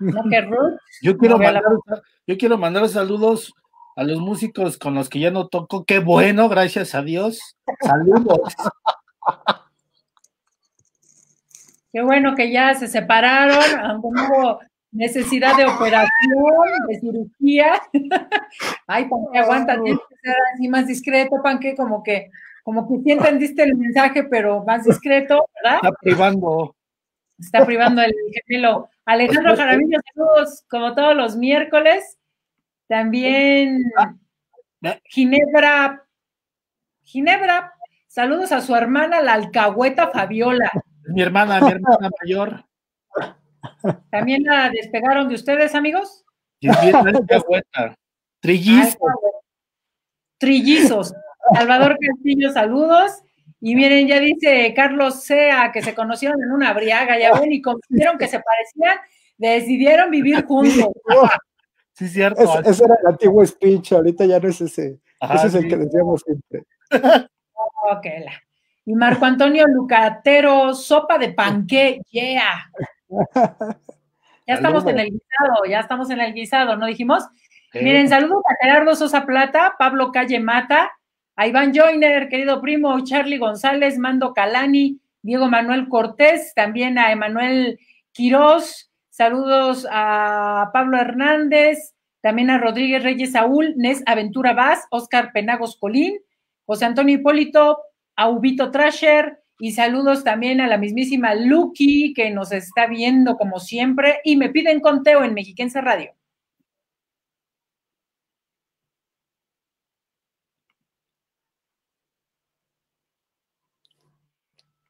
No, que Ruth, yo, quiero no, mandar, la... yo quiero mandar saludos a los músicos con los que ya no toco. Qué bueno, gracias a Dios. Saludos. Qué bueno que ya se separaron, aunque no hubo necesidad de operación, de cirugía. Ay, Panké, aguanta, tienes que ser así más discreto, Panké, como que, como que sí entendiste el mensaje, pero más discreto, ¿verdad? Está privando. Está privando el gemelo. Alejandro Jaramillo, saludos, como todos los miércoles. También Ginebra, Ginebra, saludos a su hermana, la alcahueta Fabiola. Mi hermana, mi hermana mayor. ¿También la despegaron de ustedes, amigos? Sí, sí, la alcahueta. Trillizos. Trillizos. Salvador Castillo, saludos. Y miren, ya dice Carlos Sea que se conocieron en una briaga, ya ven, y convirtieron que se parecían, decidieron vivir juntos. Sí, cierto. Es, ese era el antiguo speech, ahorita ya no es ese. Ajá, ese es el sí. que decíamos siempre. Ok. Y Marco Antonio Lucatero, sopa de Panké, yeah. Ya estamos Salud. en el guisado, ya estamos en el guisado, ¿no dijimos? Sí. Miren, saludos a Gerardo Sosa Plata, Pablo Calle Mata, a Iván Joyner, querido primo, Charlie González, Mando Calani, Diego Manuel Cortés, también a Emanuel Quirós, saludos a Pablo Hernández, también a Rodríguez Reyes Saúl, Nes Aventura Vaz, Óscar Penagos Colín, José Antonio Hipólito, Aubito Trasher, y saludos también a la mismísima Lucky, que nos está viendo como siempre, y me piden conteo en Mexiquense Radio.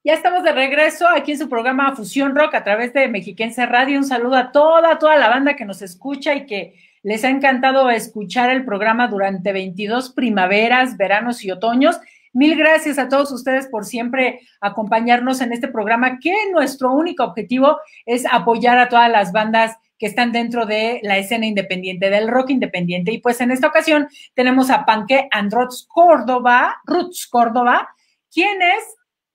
Ya estamos de regreso aquí en su programa Fusión Rock a través de Mexiquense Radio. Un saludo a toda, toda la banda que nos escucha y que les ha encantado escuchar el programa durante veintidós primaveras, veranos y otoños. Mil gracias a todos ustedes por siempre acompañarnos en este programa, que nuestro único objetivo es apoyar a todas las bandas que están dentro de la escena independiente, del rock independiente. Y pues en esta ocasión tenemos a Panké and Roots Córdoba, Roots Córdoba, quienes...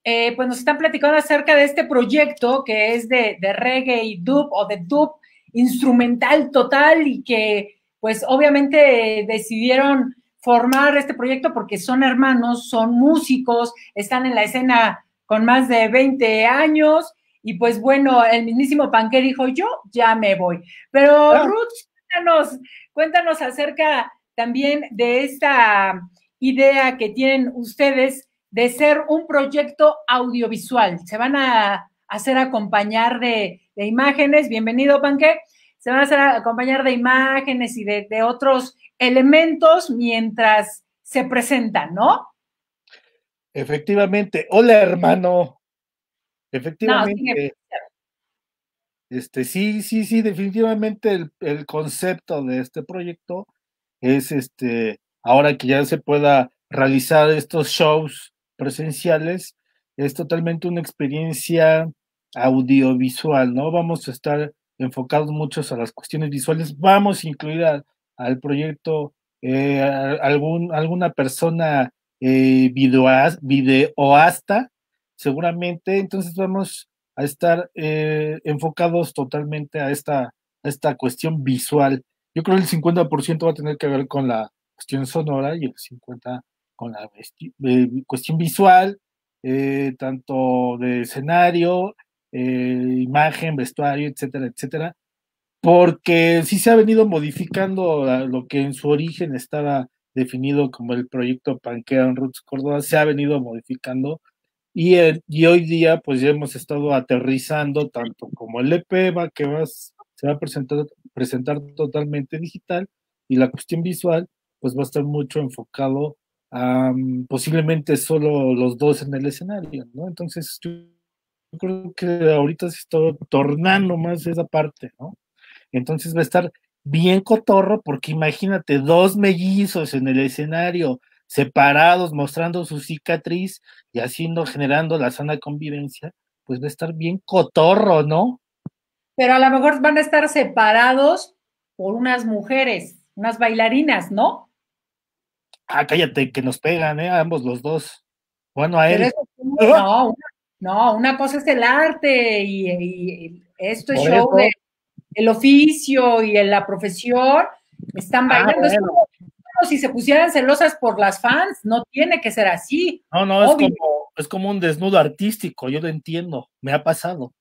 Eh, pues nos están platicando acerca de este proyecto que es de, de reggae y dub o de dub instrumental total y que pues obviamente decidieron formar este proyecto porque son hermanos, son músicos, están en la escena con más de veinte años y pues bueno, el mismísimo Panké dijo yo ya me voy, pero ah. Ruth, cuéntanos, cuéntanos acerca también de esta idea que tienen ustedes de ser un proyecto audiovisual. Se van a hacer acompañar de, de imágenes. Bienvenido, Panké. Se van a hacer acompañar de imágenes y de, de otros elementos mientras se presentan, ¿no? Efectivamente. Hola, hermano. Efectivamente. No, este, sí, sí, sí, definitivamente el, el concepto de este proyecto es, este, ahora que ya se pueda realizar estos shows presenciales, es totalmente una experiencia audiovisual, ¿no? Vamos a estar enfocados muchos a las cuestiones visuales, vamos a incluir a, al proyecto eh, a algún, alguna persona eh, videoas, videoasta, seguramente, entonces vamos a estar eh, enfocados totalmente a esta, a esta cuestión visual. Yo creo que el cincuenta por ciento va a tener que ver con la cuestión sonora y el cincuenta por ciento con la eh, cuestión visual, eh, tanto de escenario, eh, imagen, vestuario, etcétera, etcétera, porque sí se ha venido modificando la, lo que en su origen estaba definido como el proyecto Panké and Roots Córdoba, se ha venido modificando y, el, y hoy día pues ya hemos estado aterrizando tanto como el E P va, que va, se va a presentar, presentar totalmente digital y la cuestión visual pues va a estar mucho enfocado Um, posiblemente solo los dos en el escenario, ¿no? Entonces yo, yo creo que ahorita se está tornando más esa parte, ¿no? Entonces va a estar bien cotorro porque imagínate dos mellizos en el escenario separados, mostrando su cicatriz y haciendo, generando la sana convivencia, pues va a estar bien cotorro, ¿no? Pero a lo mejor van a estar separados por unas mujeres, unas bailarinas, ¿no? Ah, cállate, que nos pegan, ¿eh? A ambos los dos. Bueno, a él. Eso, no, no, una cosa es el arte y, y esto es show de, el oficio y la profesión. Están bailando. Ah, bueno. Es como, como si se pusieran celosas por las fans. No tiene que ser así. No, no, es como, es como un desnudo artístico. Yo lo entiendo. Me ha pasado.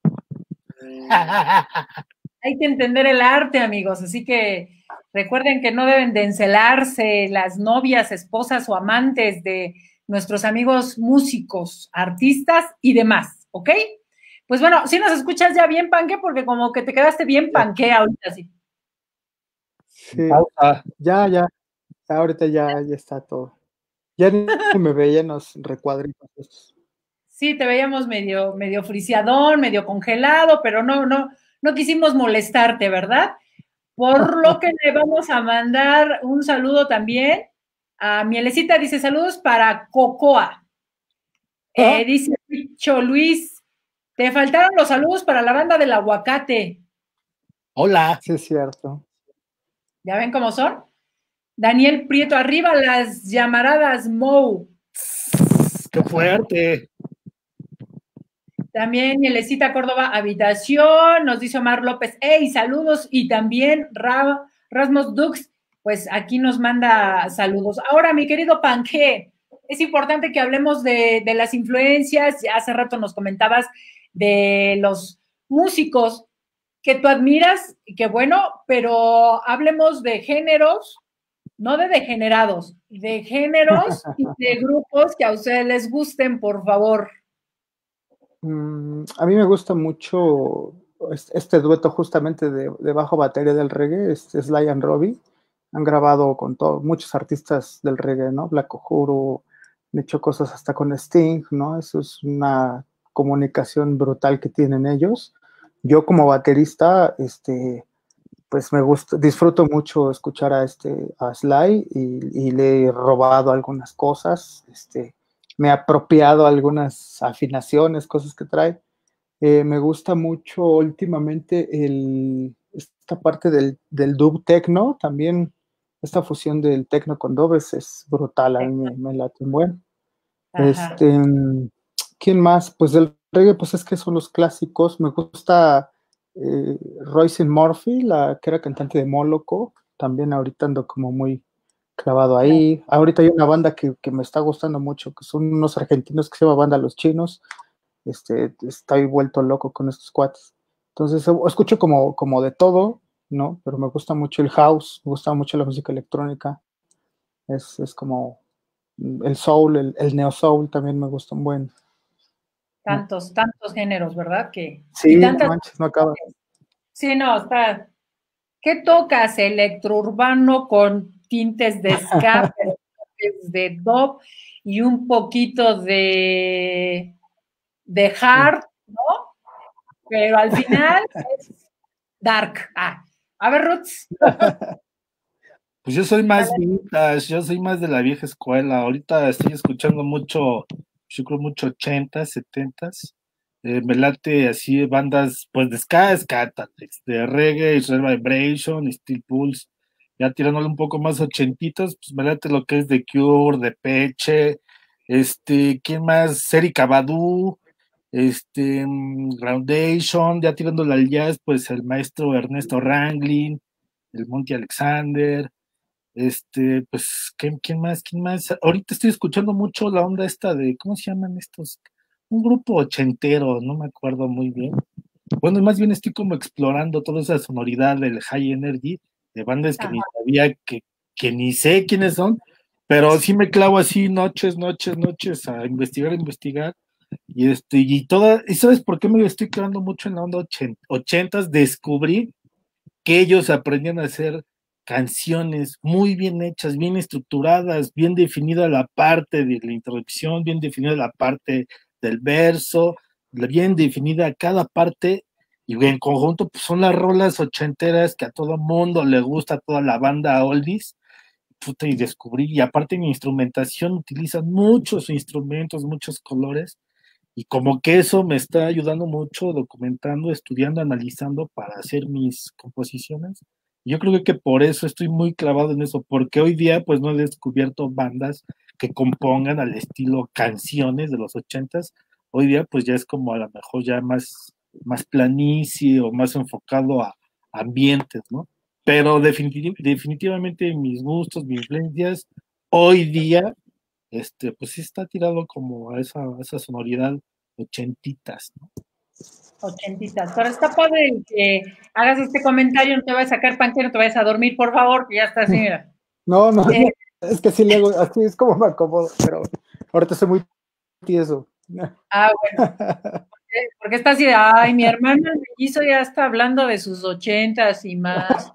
Hay que entender el arte, amigos. Así que recuerden que no deben de encelarse las novias, esposas o amantes de nuestros amigos músicos, artistas y demás, ¿ok? Pues bueno, si nos escuchas ya bien, Panké, porque como que te quedaste bien Panké ahorita, sí. Sí, ya, ya, ahorita ya, ya está todo. Ya me veían los recuadritos. Sí, te veíamos medio, medio friseadón, medio congelado, pero no, no, no quisimos molestarte, ¿verdad? Por lo que le vamos a mandar un saludo también a Mielecita, dice saludos para Cocoa. ¿Eh? Eh, dice Picho Luis, te faltaron los saludos para la banda del aguacate. Hola. Sí, es cierto. ¿Ya ven cómo son? Daniel Prieto, arriba las llamaradas Mou. ¡Qué fuerte! También Mielecita Córdoba Habitación, nos dice Omar López, hey, saludos, y también Ra, Rasmus Dux, pues aquí nos manda saludos. Ahora, mi querido Panké, es importante que hablemos de, de las influencias, hace rato nos comentabas de los músicos que tú admiras y que bueno, pero hablemos de géneros, no de degenerados, de géneros y de grupos que a ustedes les gusten, por favor. Mm, a mí me gusta mucho este dueto justamente de, de bajo batería del reggae, es Sly and Robbie. Han grabado con todo, muchos artistas del reggae, ¿no? Black Uhuru, han hecho cosas hasta con Sting, ¿no? Eso es una comunicación brutal que tienen ellos. Yo como baterista, este, pues me gusta, disfruto mucho escuchar a este a Sly y, y le he robado algunas cosas, este, me he apropiado algunas afinaciones, cosas que trae. Eh, me gusta mucho últimamente el, esta parte del, del dub techno, también esta fusión del techno con dub es, es brutal, a mí me, me late un buen. Este, ¿quién más? Pues del reggae, pues es que son los clásicos. Me gusta eh, Róisín Murphy, la que era cantante de Moloko, también ahorita ando como muy clavado ahí. Sí. Ahorita hay una banda que, que me está gustando mucho, que son unos argentinos que se llama Banda Los Chinos. Este, estoy vuelto loco con estos cuates. Entonces, escucho como, como de todo, ¿no? Pero me gusta mucho el house, me gusta mucho la música electrónica. Es, es como el soul, el, el neo soul también me gusta un buen. Tantos, tantos géneros, ¿verdad? Que, sí, tantas... no manches, no acaba. Sí, no, está... ¿Qué tocas? Electrourbano con tintes de ska, de dub y un poquito de... de hard, ¿no? Pero al final es dark. Ah, a ver, Roots. Pues yo soy más vintage, yo soy más de la vieja escuela. Ahorita estoy escuchando mucho, yo creo mucho ochentas, setentas. Eh, me late así bandas, pues de ska, ska, de reggae, Israel Vibration, Steel Pulse. Ya tirándole un poco más ochentitas, pues me late lo que es de Cure, de Peche, este, ¿quién más? Erykah Badu, este, Groundation, ya tirándole al jazz, pues el maestro Ernesto Ranglin, el Monty Alexander, este, pues, ¿quién, quién más? ¿Quién más? Ahorita estoy escuchando mucho la onda esta de, ¿cómo se llaman estos? Un grupo ochentero, no me acuerdo muy bien. Bueno, más bien estoy como explorando toda esa sonoridad del high energy, de bandas que, ni sabía que, que ni sé quiénes son, pero sí me clavo así noches, noches, noches a investigar, investigar. Y este, y toda, y ¿sabes por qué me estoy quedando mucho en la onda ochentas? Descubrí que ellos aprendían a hacer canciones muy bien hechas, bien estructuradas, bien definida la parte de la introducción, bien definida la parte del verso, bien definida cada parte, y en conjunto pues, son las rolas ochenteras que a todo mundo le gusta, a toda la banda oldies. Puta, y descubrí, y aparte en instrumentación utilizan muchos instrumentos, muchos colores, y como que eso me está ayudando mucho, documentando, estudiando, analizando para hacer mis composiciones. Yo creo que por eso estoy muy clavado en eso, porque hoy día pues no he descubierto bandas que compongan al estilo canciones de los ochentas. Hoy día pues ya es como a lo mejor ya más, más planicie o más enfocado a ambientes, ¿no? Pero definitiv- definitivamente mis gustos, mis influencias, hoy día este, pues sí está tirado como a esa, a esa sonoridad ochentitas, ¿no? Ochentitas, pero está padre que hagas este comentario, no te vayas a sacar panque, no te vayas a dormir, por favor, que ya está así, mira. No, no, eh. no, es que sí le hago, así es como me acomodo, pero ahorita soy muy tieso. Ah, bueno, porque, porque está así, ay, mi hermana mellizo ya está hablando de sus ochentas y más.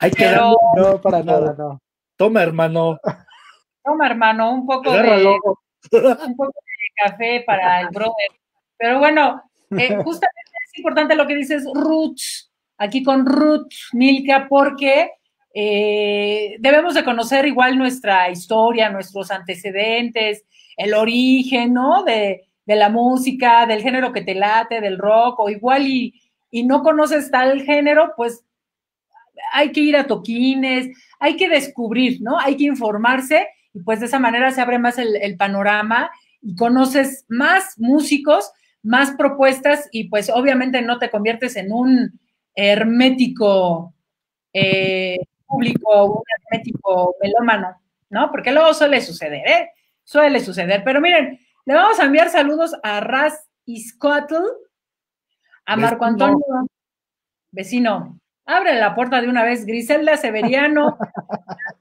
Hay que pero... No, para nada, no. Toma, hermano. Toma, hermano, un poco, de, un poco de café para el brother. Pero bueno, eh, justamente es importante lo que dices, Roots, aquí con Ruth Milca, porque eh, debemos de conocer igual nuestra historia, nuestros antecedentes, el origen, ¿no? De, de la música, del género que te late, del rock, o igual y, y no conoces tal género, pues hay que ir a toquines, hay que descubrir, ¿no? Hay que informarse. Y pues de esa manera se abre más el, el panorama y conoces más músicos, más propuestas y pues obviamente no te conviertes en un hermético eh, público, un hermético melómano, ¿no? Porque luego suele suceder, ¿eh? Suele suceder. Pero miren, le vamos a enviar saludos a Raz Iscotl, a Marco Antonio vecino, abre la puerta de una vez. Griselda Severiano,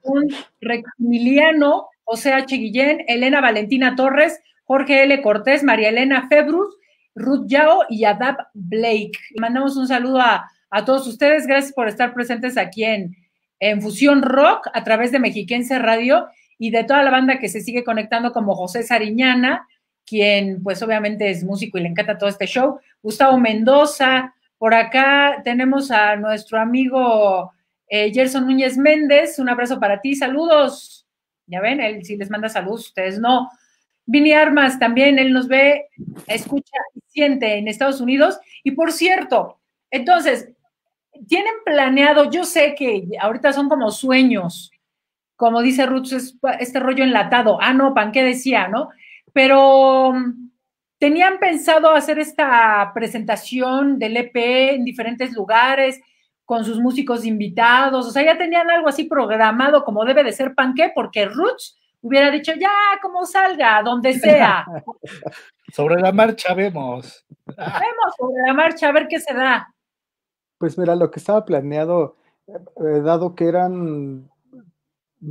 un Rectiliano, José H. Guillén, Elena Valentina Torres, Jorge L. Cortés, María Elena Februs, Ruth Yao y Adab Blake. Mandamos un saludo a, a todos ustedes. Gracias por estar presentes aquí en, en Fusión Rock a través de Mexiquense Radio y de toda la banda que se sigue conectando, como José Sariñana, quien pues obviamente es músico y le encanta todo este show. Gustavo Mendoza. Por acá tenemos a nuestro amigo eh, Gerson Núñez Méndez. Un abrazo para ti. Saludos. Ya ven, él sí les manda saludos, ustedes no. Vini Armas también, él nos ve, escucha y siente en Estados Unidos. Y por cierto, entonces, tienen planeado, yo sé que ahorita son como sueños, como dice Roots, es este rollo enlatado. Ah, no, Panké decía, ¿no? Pero... ¿tenían pensado hacer esta presentación del E P en diferentes lugares con sus músicos invitados? O sea, ¿ya tenían algo así programado como debe de ser Panké? Porque Roots hubiera dicho, ya, como salga, donde sea. Sobre la marcha vemos. Vemos sobre la marcha, a ver qué se da. Pues mira, lo que estaba planeado, eh, dado que eran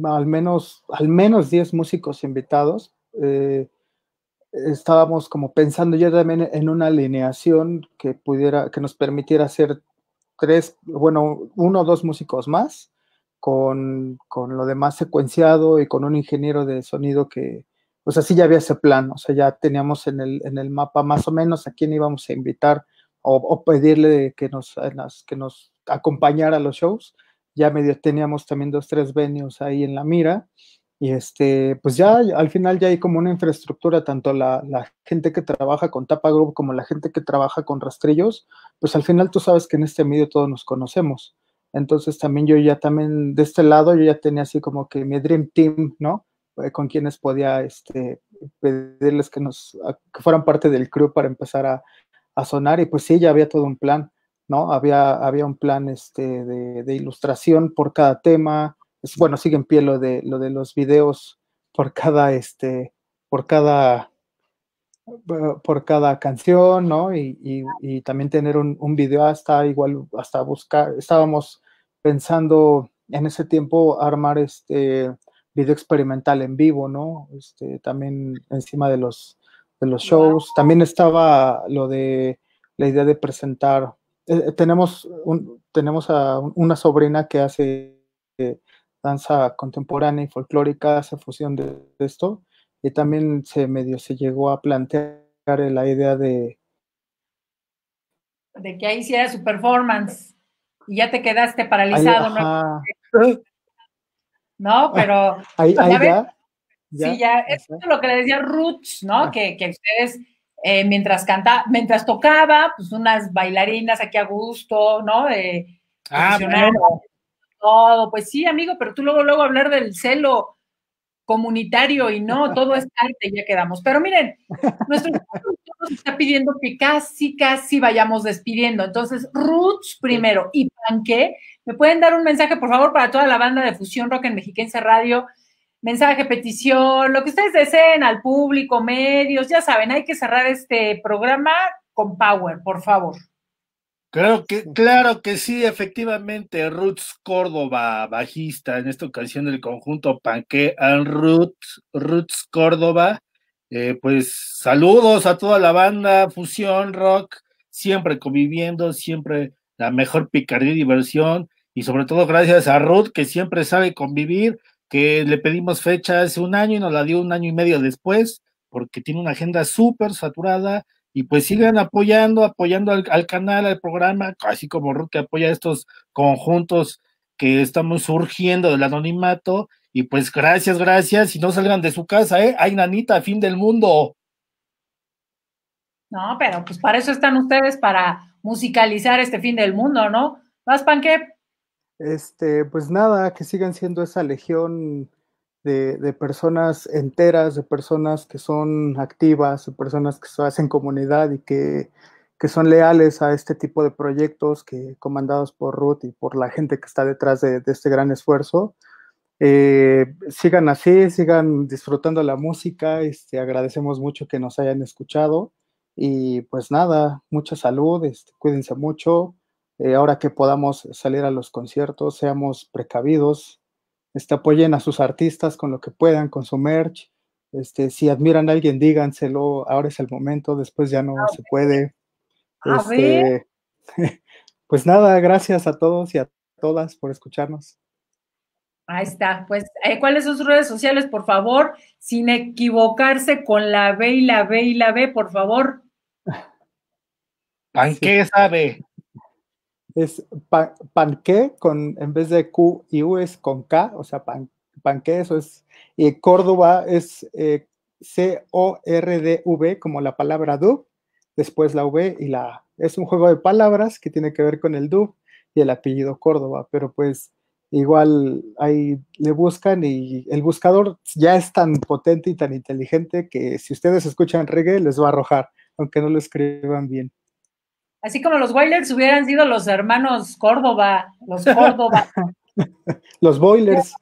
al menos, al menos diez músicos invitados, eh, estábamos como pensando ya también en una alineación que pudiera, que nos permitiera hacer tres, bueno, uno o dos músicos más, con, con lo demás secuenciado y con un ingeniero de sonido que, pues así ya había ese plan, o sea, ya teníamos en el, en el mapa más o menos a quién íbamos a invitar o, o pedirle que nos, que nos acompañara a los shows. Ya medio teníamos también dos, tres venues ahí en la mira. Y este, pues ya al final ya hay como una infraestructura, tanto la, la gente que trabaja con Tapa Group como la gente que trabaja con Rastrillos, pues al final tú sabes que en este medio todos nos conocemos. Entonces también yo ya también, de este lado, yo ya tenía así como que mi Dream Team, ¿no? Con quienes podía este, pedirles que, nos, que fueran parte del crew para empezar a, a sonar. Y pues sí, ya había todo un plan, ¿no? Había, había un plan este, de, de ilustración por cada tema. Bueno, sigue en pie lo de, lo de los videos por cada, este, por cada, por cada canción, ¿no? Y, y, y también tener un, un video hasta igual, hasta buscar, estábamos pensando en ese tiempo armar este video experimental en vivo, ¿no? Este, también encima de los, de los shows. También estaba lo de la idea de presentar. Eh, tenemos un, tenemos a una sobrina que hace... Eh, danza contemporánea y folclórica, hace fusión de, de esto, y también se medio se llegó a plantear la idea de... de que ahí hiciera su performance, y ya te quedaste paralizado, ahí, ¿no? No, pero... Ahí, ahí ya, ya, sí, ya, eso es lo que le decía Roots, ¿no? Que, que ustedes, eh, mientras canta, mientras tocaba, pues unas bailarinas aquí a gusto, ¿no? Eh, ah, todo, pues sí, amigo, pero tú luego, luego hablar del celo comunitario y no, todo es arte, ya quedamos. Pero miren, nuestro productor nos está pidiendo que casi, casi vayamos despidiendo. Entonces, Roots primero y Panké, ¿me pueden dar un mensaje, por favor, para toda la banda de Fusión Rock en Mexiquense Radio? Mensaje, petición, lo que ustedes deseen al público, medios, ya saben, hay que cerrar este programa con power, por favor. Claro que, claro que sí, efectivamente, Roots Córdoba, bajista, en esta ocasión del conjunto Panké and Roots, Roots Córdoba, eh, pues saludos a toda la banda, Fusión Rock, siempre conviviendo, siempre la mejor picardía y diversión, y sobre todo gracias a Ruth, que siempre sabe convivir, que le pedimos fecha hace un año y nos la dio un año y medio después, porque tiene una agenda súper saturada. Y pues sigan apoyando, apoyando al, al canal, al programa, así como Ruth que apoya estos conjuntos que estamos surgiendo del anonimato. Y pues gracias, gracias. Y no salgan de su casa, ¿eh? ¡Ay, nanita, fin del mundo! No, pero pues para eso están ustedes, para musicalizar este fin del mundo, ¿no? ¿Vas, Panké? Este, pues nada, que sigan siendo esa legión... De, de personas enteras, de personas que son activas, de personas que se hacen comunidad y que, que son leales a este tipo de proyectos que comandados por Ruth y por la gente que está detrás de, de este gran esfuerzo. Eh, sigan así, sigan disfrutando la música, este, agradecemos mucho que nos hayan escuchado y pues nada, mucha salud, este, cuídense mucho, Eh, ahora que podamos salir a los conciertos, seamos precavidos, este, apoyen a sus artistas con lo que puedan, con su merch. Este, si admiran a alguien, díganselo, ahora es el momento, después ya no se puede. Este, pues nada, gracias a todos y a todas por escucharnos. Ahí está, pues, ¿cuáles son sus redes sociales, por favor? Sin equivocarse con la B y la B y la B, por favor. Panké sabe. Es pa Panké, con, en vez de Q y U es con K, o sea, pan, Panké, eso es. Y Córdoba es eh, C O R D V, como la palabra dub, después la V y la A. Es un juego de palabras que tiene que ver con el dub y el apellido Córdoba, pero pues igual ahí le buscan y el buscador ya es tan potente y tan inteligente que si ustedes escuchan reggae les va a arrojar, aunque no lo escriban bien. Así como los Wailers hubieran sido los hermanos Córdoba, los Córdoba. Los Boilers.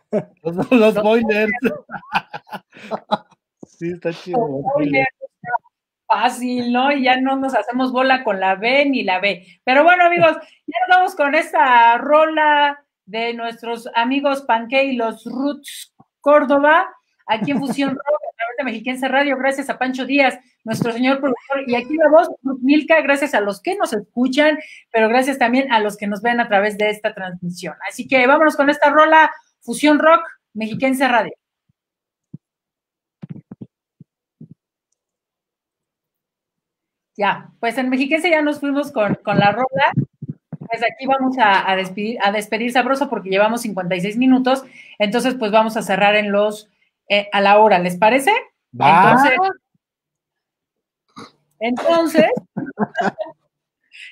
Los, los, los Boilers. Sí, está chido. Los Boilers. Fácil, ¿no? Y ya no nos hacemos bola con la B ni la B. Pero bueno, amigos, ya nos vamos con esta rola de nuestros amigos Panké y los Roots Córdoba, aquí en Fusión Rock, a través de Mexiquense Radio, gracias a Pancho Díaz, nuestro señor productor, y aquí la voz, Ruth Milca, gracias a los que nos escuchan, pero gracias también a los que nos ven a través de esta transmisión. Así que vámonos con esta rola, Fusión Rock, Mexiquense Radio. Ya, pues en Mexiquense ya nos fuimos con, con la rola. Pues aquí vamos a, a, despedir, a despedir sabroso porque llevamos cincuenta y seis minutos, entonces pues vamos a cerrar en los, eh, a la hora, ¿les parece? Va. Entonces, entonces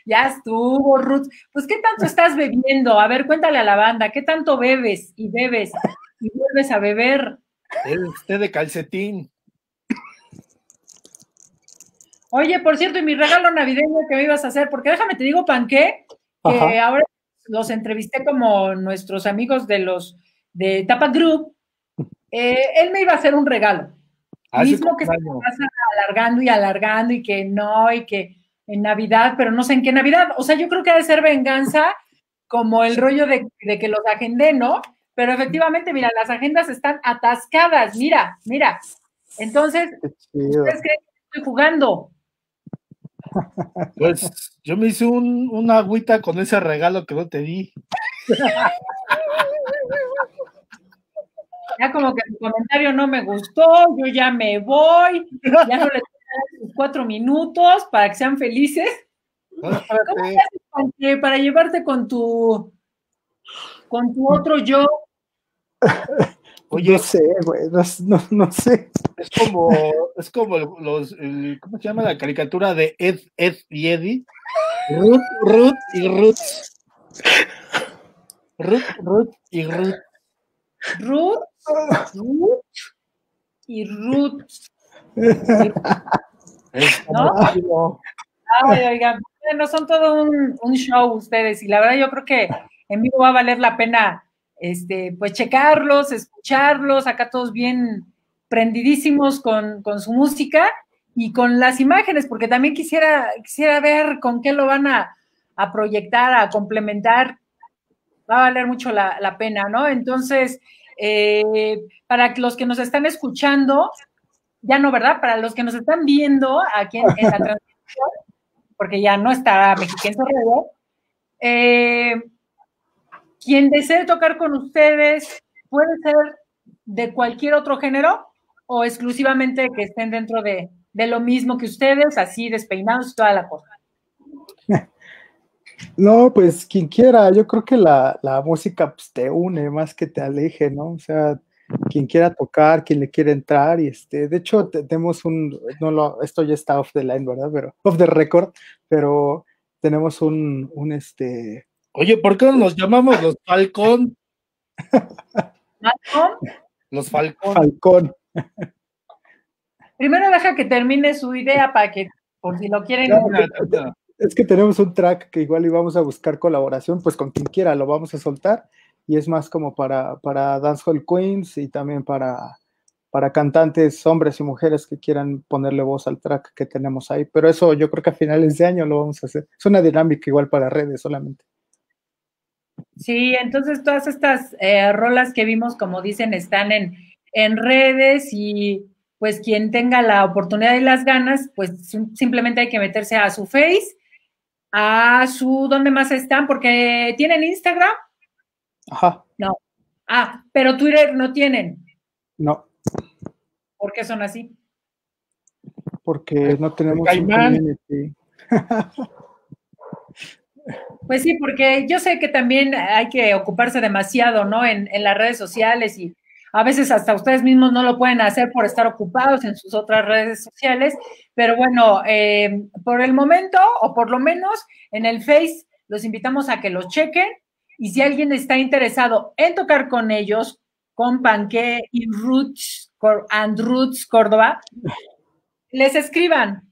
ya estuvo, Ruth. Pues, ¿qué tanto estás bebiendo? A ver, cuéntale a la banda, ¿qué tanto bebes y bebes y vuelves a beber? El té de calcetín. Oye, por cierto, y mi regalo navideño que me ibas a hacer, porque déjame te digo, Panké, que ajá, ahora los entrevisté como nuestros amigos de los de Tapa Group, eh, él me iba a hacer un regalo, así mismo que año. Se pasa alargando y alargando y que no, y que en Navidad, pero no sé en qué Navidad, o sea, yo creo que ha de ser venganza, como el rollo de, de que los agendé, ¿no? Pero efectivamente, mira, las agendas están atascadas, mira, mira, entonces, ¿ustedes creen que estoy jugando? Pues yo me hice un, una agüita con ese regalo que no te di. Ya como que tu comentario no me gustó, yo ya me voy, ya no les voy a dar cuatro minutos para que sean felices. No, ¿cómo te haces para, que, para llevarte con tu con tu otro yo? Oye, no sé, güey, no, no sé. Es como, es como los, el, ¿cómo se llama la caricatura de Ed, Ed y Eddie? Ruth, Ruth y Ruth. Ruth, Ruth y Ruth. Ruth, Ruth y Ruth. ¿No? Ay, oigan, no son todo un, un show ustedes, y la verdad yo creo que en vivo va a valer la pena. Este, pues checarlos, escucharlos, acá todos bien prendidísimos con, con su música y con las imágenes, porque también quisiera, quisiera ver con qué lo van a, a proyectar, a complementar, va a valer mucho la, la pena, ¿no? Entonces, eh, para los que nos están escuchando, ya no, ¿verdad? Para los que nos están viendo aquí en, en la transmisión, porque ya no está Mexiquense Radio, eh... quien desee tocar con ustedes, ¿puede ser de cualquier otro género o exclusivamente que estén dentro de, de lo mismo que ustedes, así despeinados y toda la cosa? No, pues quien quiera, yo creo que la, la música pues, te une más que te aleje, ¿no? O sea, quien quiera tocar, quien le quiera entrar, y este, de hecho tenemos un, no lo, esto ya está off the line, ¿verdad? Pero off the record, pero tenemos un, un este... Oye, ¿por qué no nos llamamos los Falcón? ¿Falcón? Los Falcón. Falcón. Primero deja que termine su idea para que, por si lo quieren... No, no, no. Es que tenemos un track que igual íbamos a buscar colaboración, pues con quien quiera lo vamos a soltar, y es más como para, para Dancehall Queens y también para, para cantantes, hombres y mujeres que quieran ponerle voz al track que tenemos ahí. Pero eso yo creo que a finales de año lo vamos a hacer. Es una dinámica igual para redes solamente. Sí, entonces todas estas eh, rolas que vimos, como dicen, están en, en redes y pues quien tenga la oportunidad y las ganas, pues simplemente hay que meterse a su Face, a su, ¿dónde más están? Porque tienen Instagram. Ajá. No. Ah, pero Twitter no tienen. No. ¿Por qué son así? Porque no tenemos community. Pues sí, porque yo sé que también hay que ocuparse demasiado, ¿no? En, en las redes sociales y a veces hasta ustedes mismos no lo pueden hacer por estar ocupados en sus otras redes sociales, pero bueno, eh, por el momento, o por lo menos en el Face, los invitamos a que los chequen y si alguien está interesado en tocar con ellos, con Panké y Roots, and Roots Córdoba, les escriban,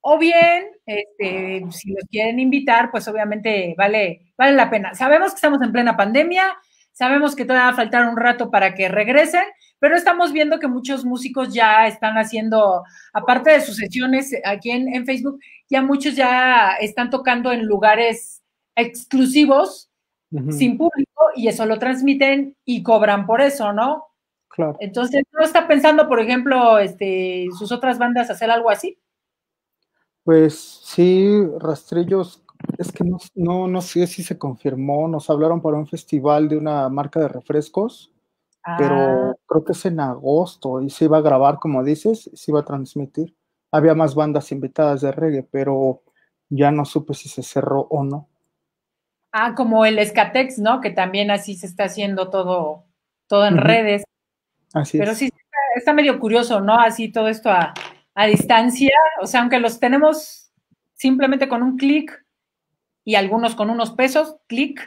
o bien, este, si los quieren invitar, pues obviamente vale, vale la pena. Sabemos que estamos en plena pandemia, sabemos que todavía va a faltar un rato para que regresen, pero estamos viendo que muchos músicos ya están haciendo, aparte de sus sesiones aquí en, en Facebook, ya muchos ya están tocando en lugares exclusivos, uh-huh, sin público, y eso lo transmiten y cobran por eso, ¿no? Claro. Entonces, ¿no está pensando, por ejemplo, este, sus otras bandas hacer algo así? Pues sí, Rastrillos, es que no, no, no sé si se confirmó, nos hablaron para un festival de una marca de refrescos, ah, pero creo que es en agosto y se iba a grabar, como dices, se iba a transmitir. Había más bandas invitadas de reggae, pero ya no supe si se cerró o no. Ah, como el Escatex, ¿no? Que también así se está haciendo todo, todo en, uh-huh, redes. Así pero es. Sí, está, está medio curioso, ¿no? Así todo esto a, a distancia, o sea, aunque los tenemos simplemente con un clic y algunos con unos pesos, clic,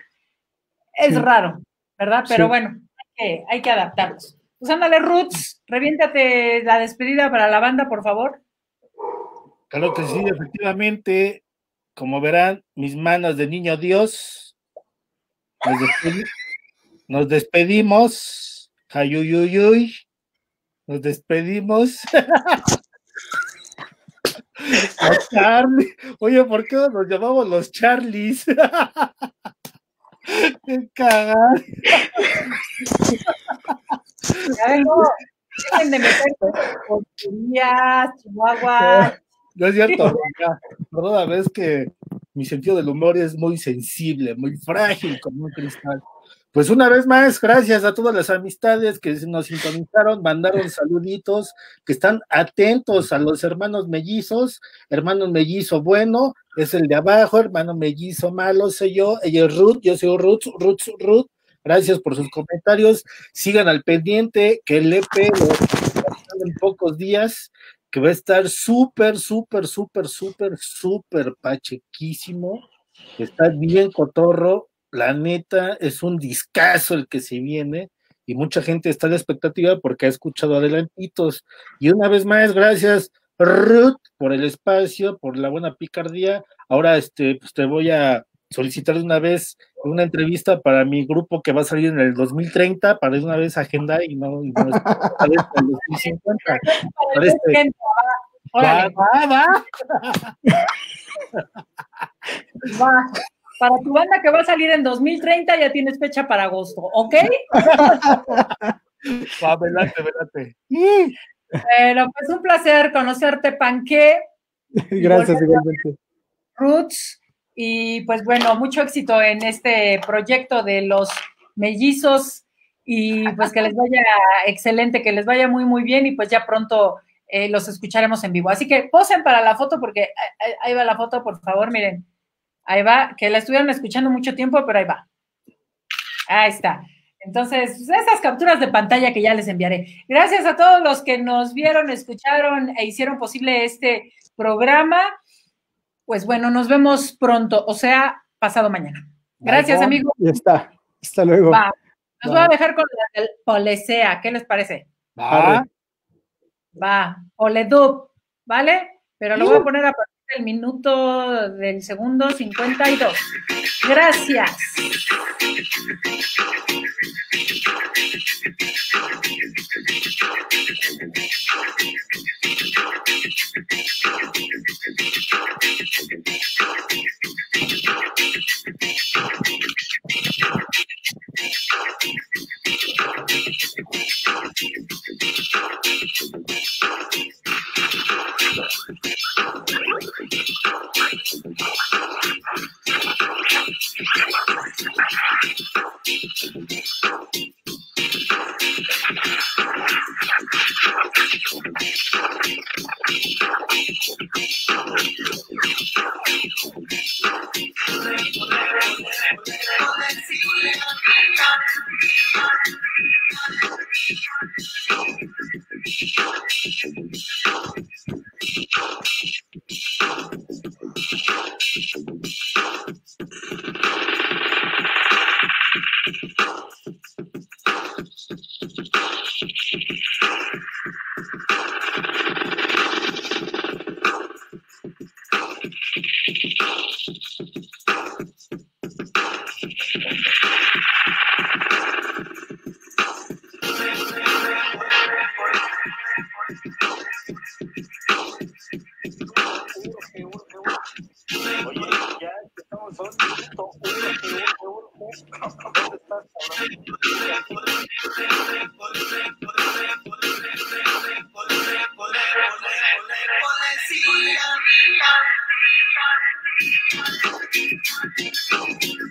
es sí, raro, ¿verdad? Pero sí, bueno, hay que, hay que adaptarnos. Pues ándale, Roots, reviéntate la despedida para la banda, por favor. Claro que sí, efectivamente, como verán, mis manos de niño Dios, nos, despedi nos despedimos. Ayuyuyuy, nos despedimos. Los Charlie. Oye, ¿por qué nos llamamos los Charlies? ¡Qué cagada! Ya vengo, dejen de meter porquerías, Chihuahua. No es cierto, toda vez que mi sentido del humor es muy sensible, muy frágil como un cristal. Pues una vez más, gracias a todas las amistades que nos sintonizaron, mandaron saluditos, que están atentos a los hermanos mellizos, hermano mellizo bueno, es el de abajo, hermano mellizo malo, soy yo, ella es Ruth, yo soy Ruth, Ruth, Ruth, gracias por sus comentarios, sigan al pendiente, que el E P lo en pocos días, que va a estar súper, súper, súper, súper, súper pachequísimo, está bien cotorro. La neta, es un discazo el que se viene y mucha gente está de expectativa porque ha escuchado adelantitos. Y una vez más, gracias, Ruth, por el espacio, por la buena picardía. Ahora este, pues te voy a solicitar de una vez una entrevista para mi grupo que va a salir en el dos mil treinta, para de una vez agendar y no, y no para el dos mil cincuenta. Para este, va, va, va. Va. Para tu banda que va a salir en dos mil treinta ya tienes fecha para agosto, ¿ok? Va, velate, velate. Bueno, pues un placer conocerte, Panké. Gracias, igualmente. Roots, y pues bueno, mucho éxito en este proyecto de los mellizos y pues que les vaya excelente, que les vaya muy, muy bien y pues ya pronto eh, los escucharemos en vivo. Así que posen para la foto porque ahí va la foto, por favor, miren. Ahí va, que la estuvieron escuchando mucho tiempo, pero ahí va. Ahí está. Entonces, esas capturas de pantalla que ya les enviaré. Gracias a todos los que nos vieron, escucharon e hicieron posible este programa. Pues bueno, nos vemos pronto, o sea, pasado mañana. Gracias, amigo. Ya está. Hasta luego. Va. Nos va. Voy a dejar con el Polesea. ¿Qué les parece? Va. Va. Poledub, ¿vale? Pero lo voy a poner a partir del minuto del segundo cincuenta y dos. Gracias. Thank you.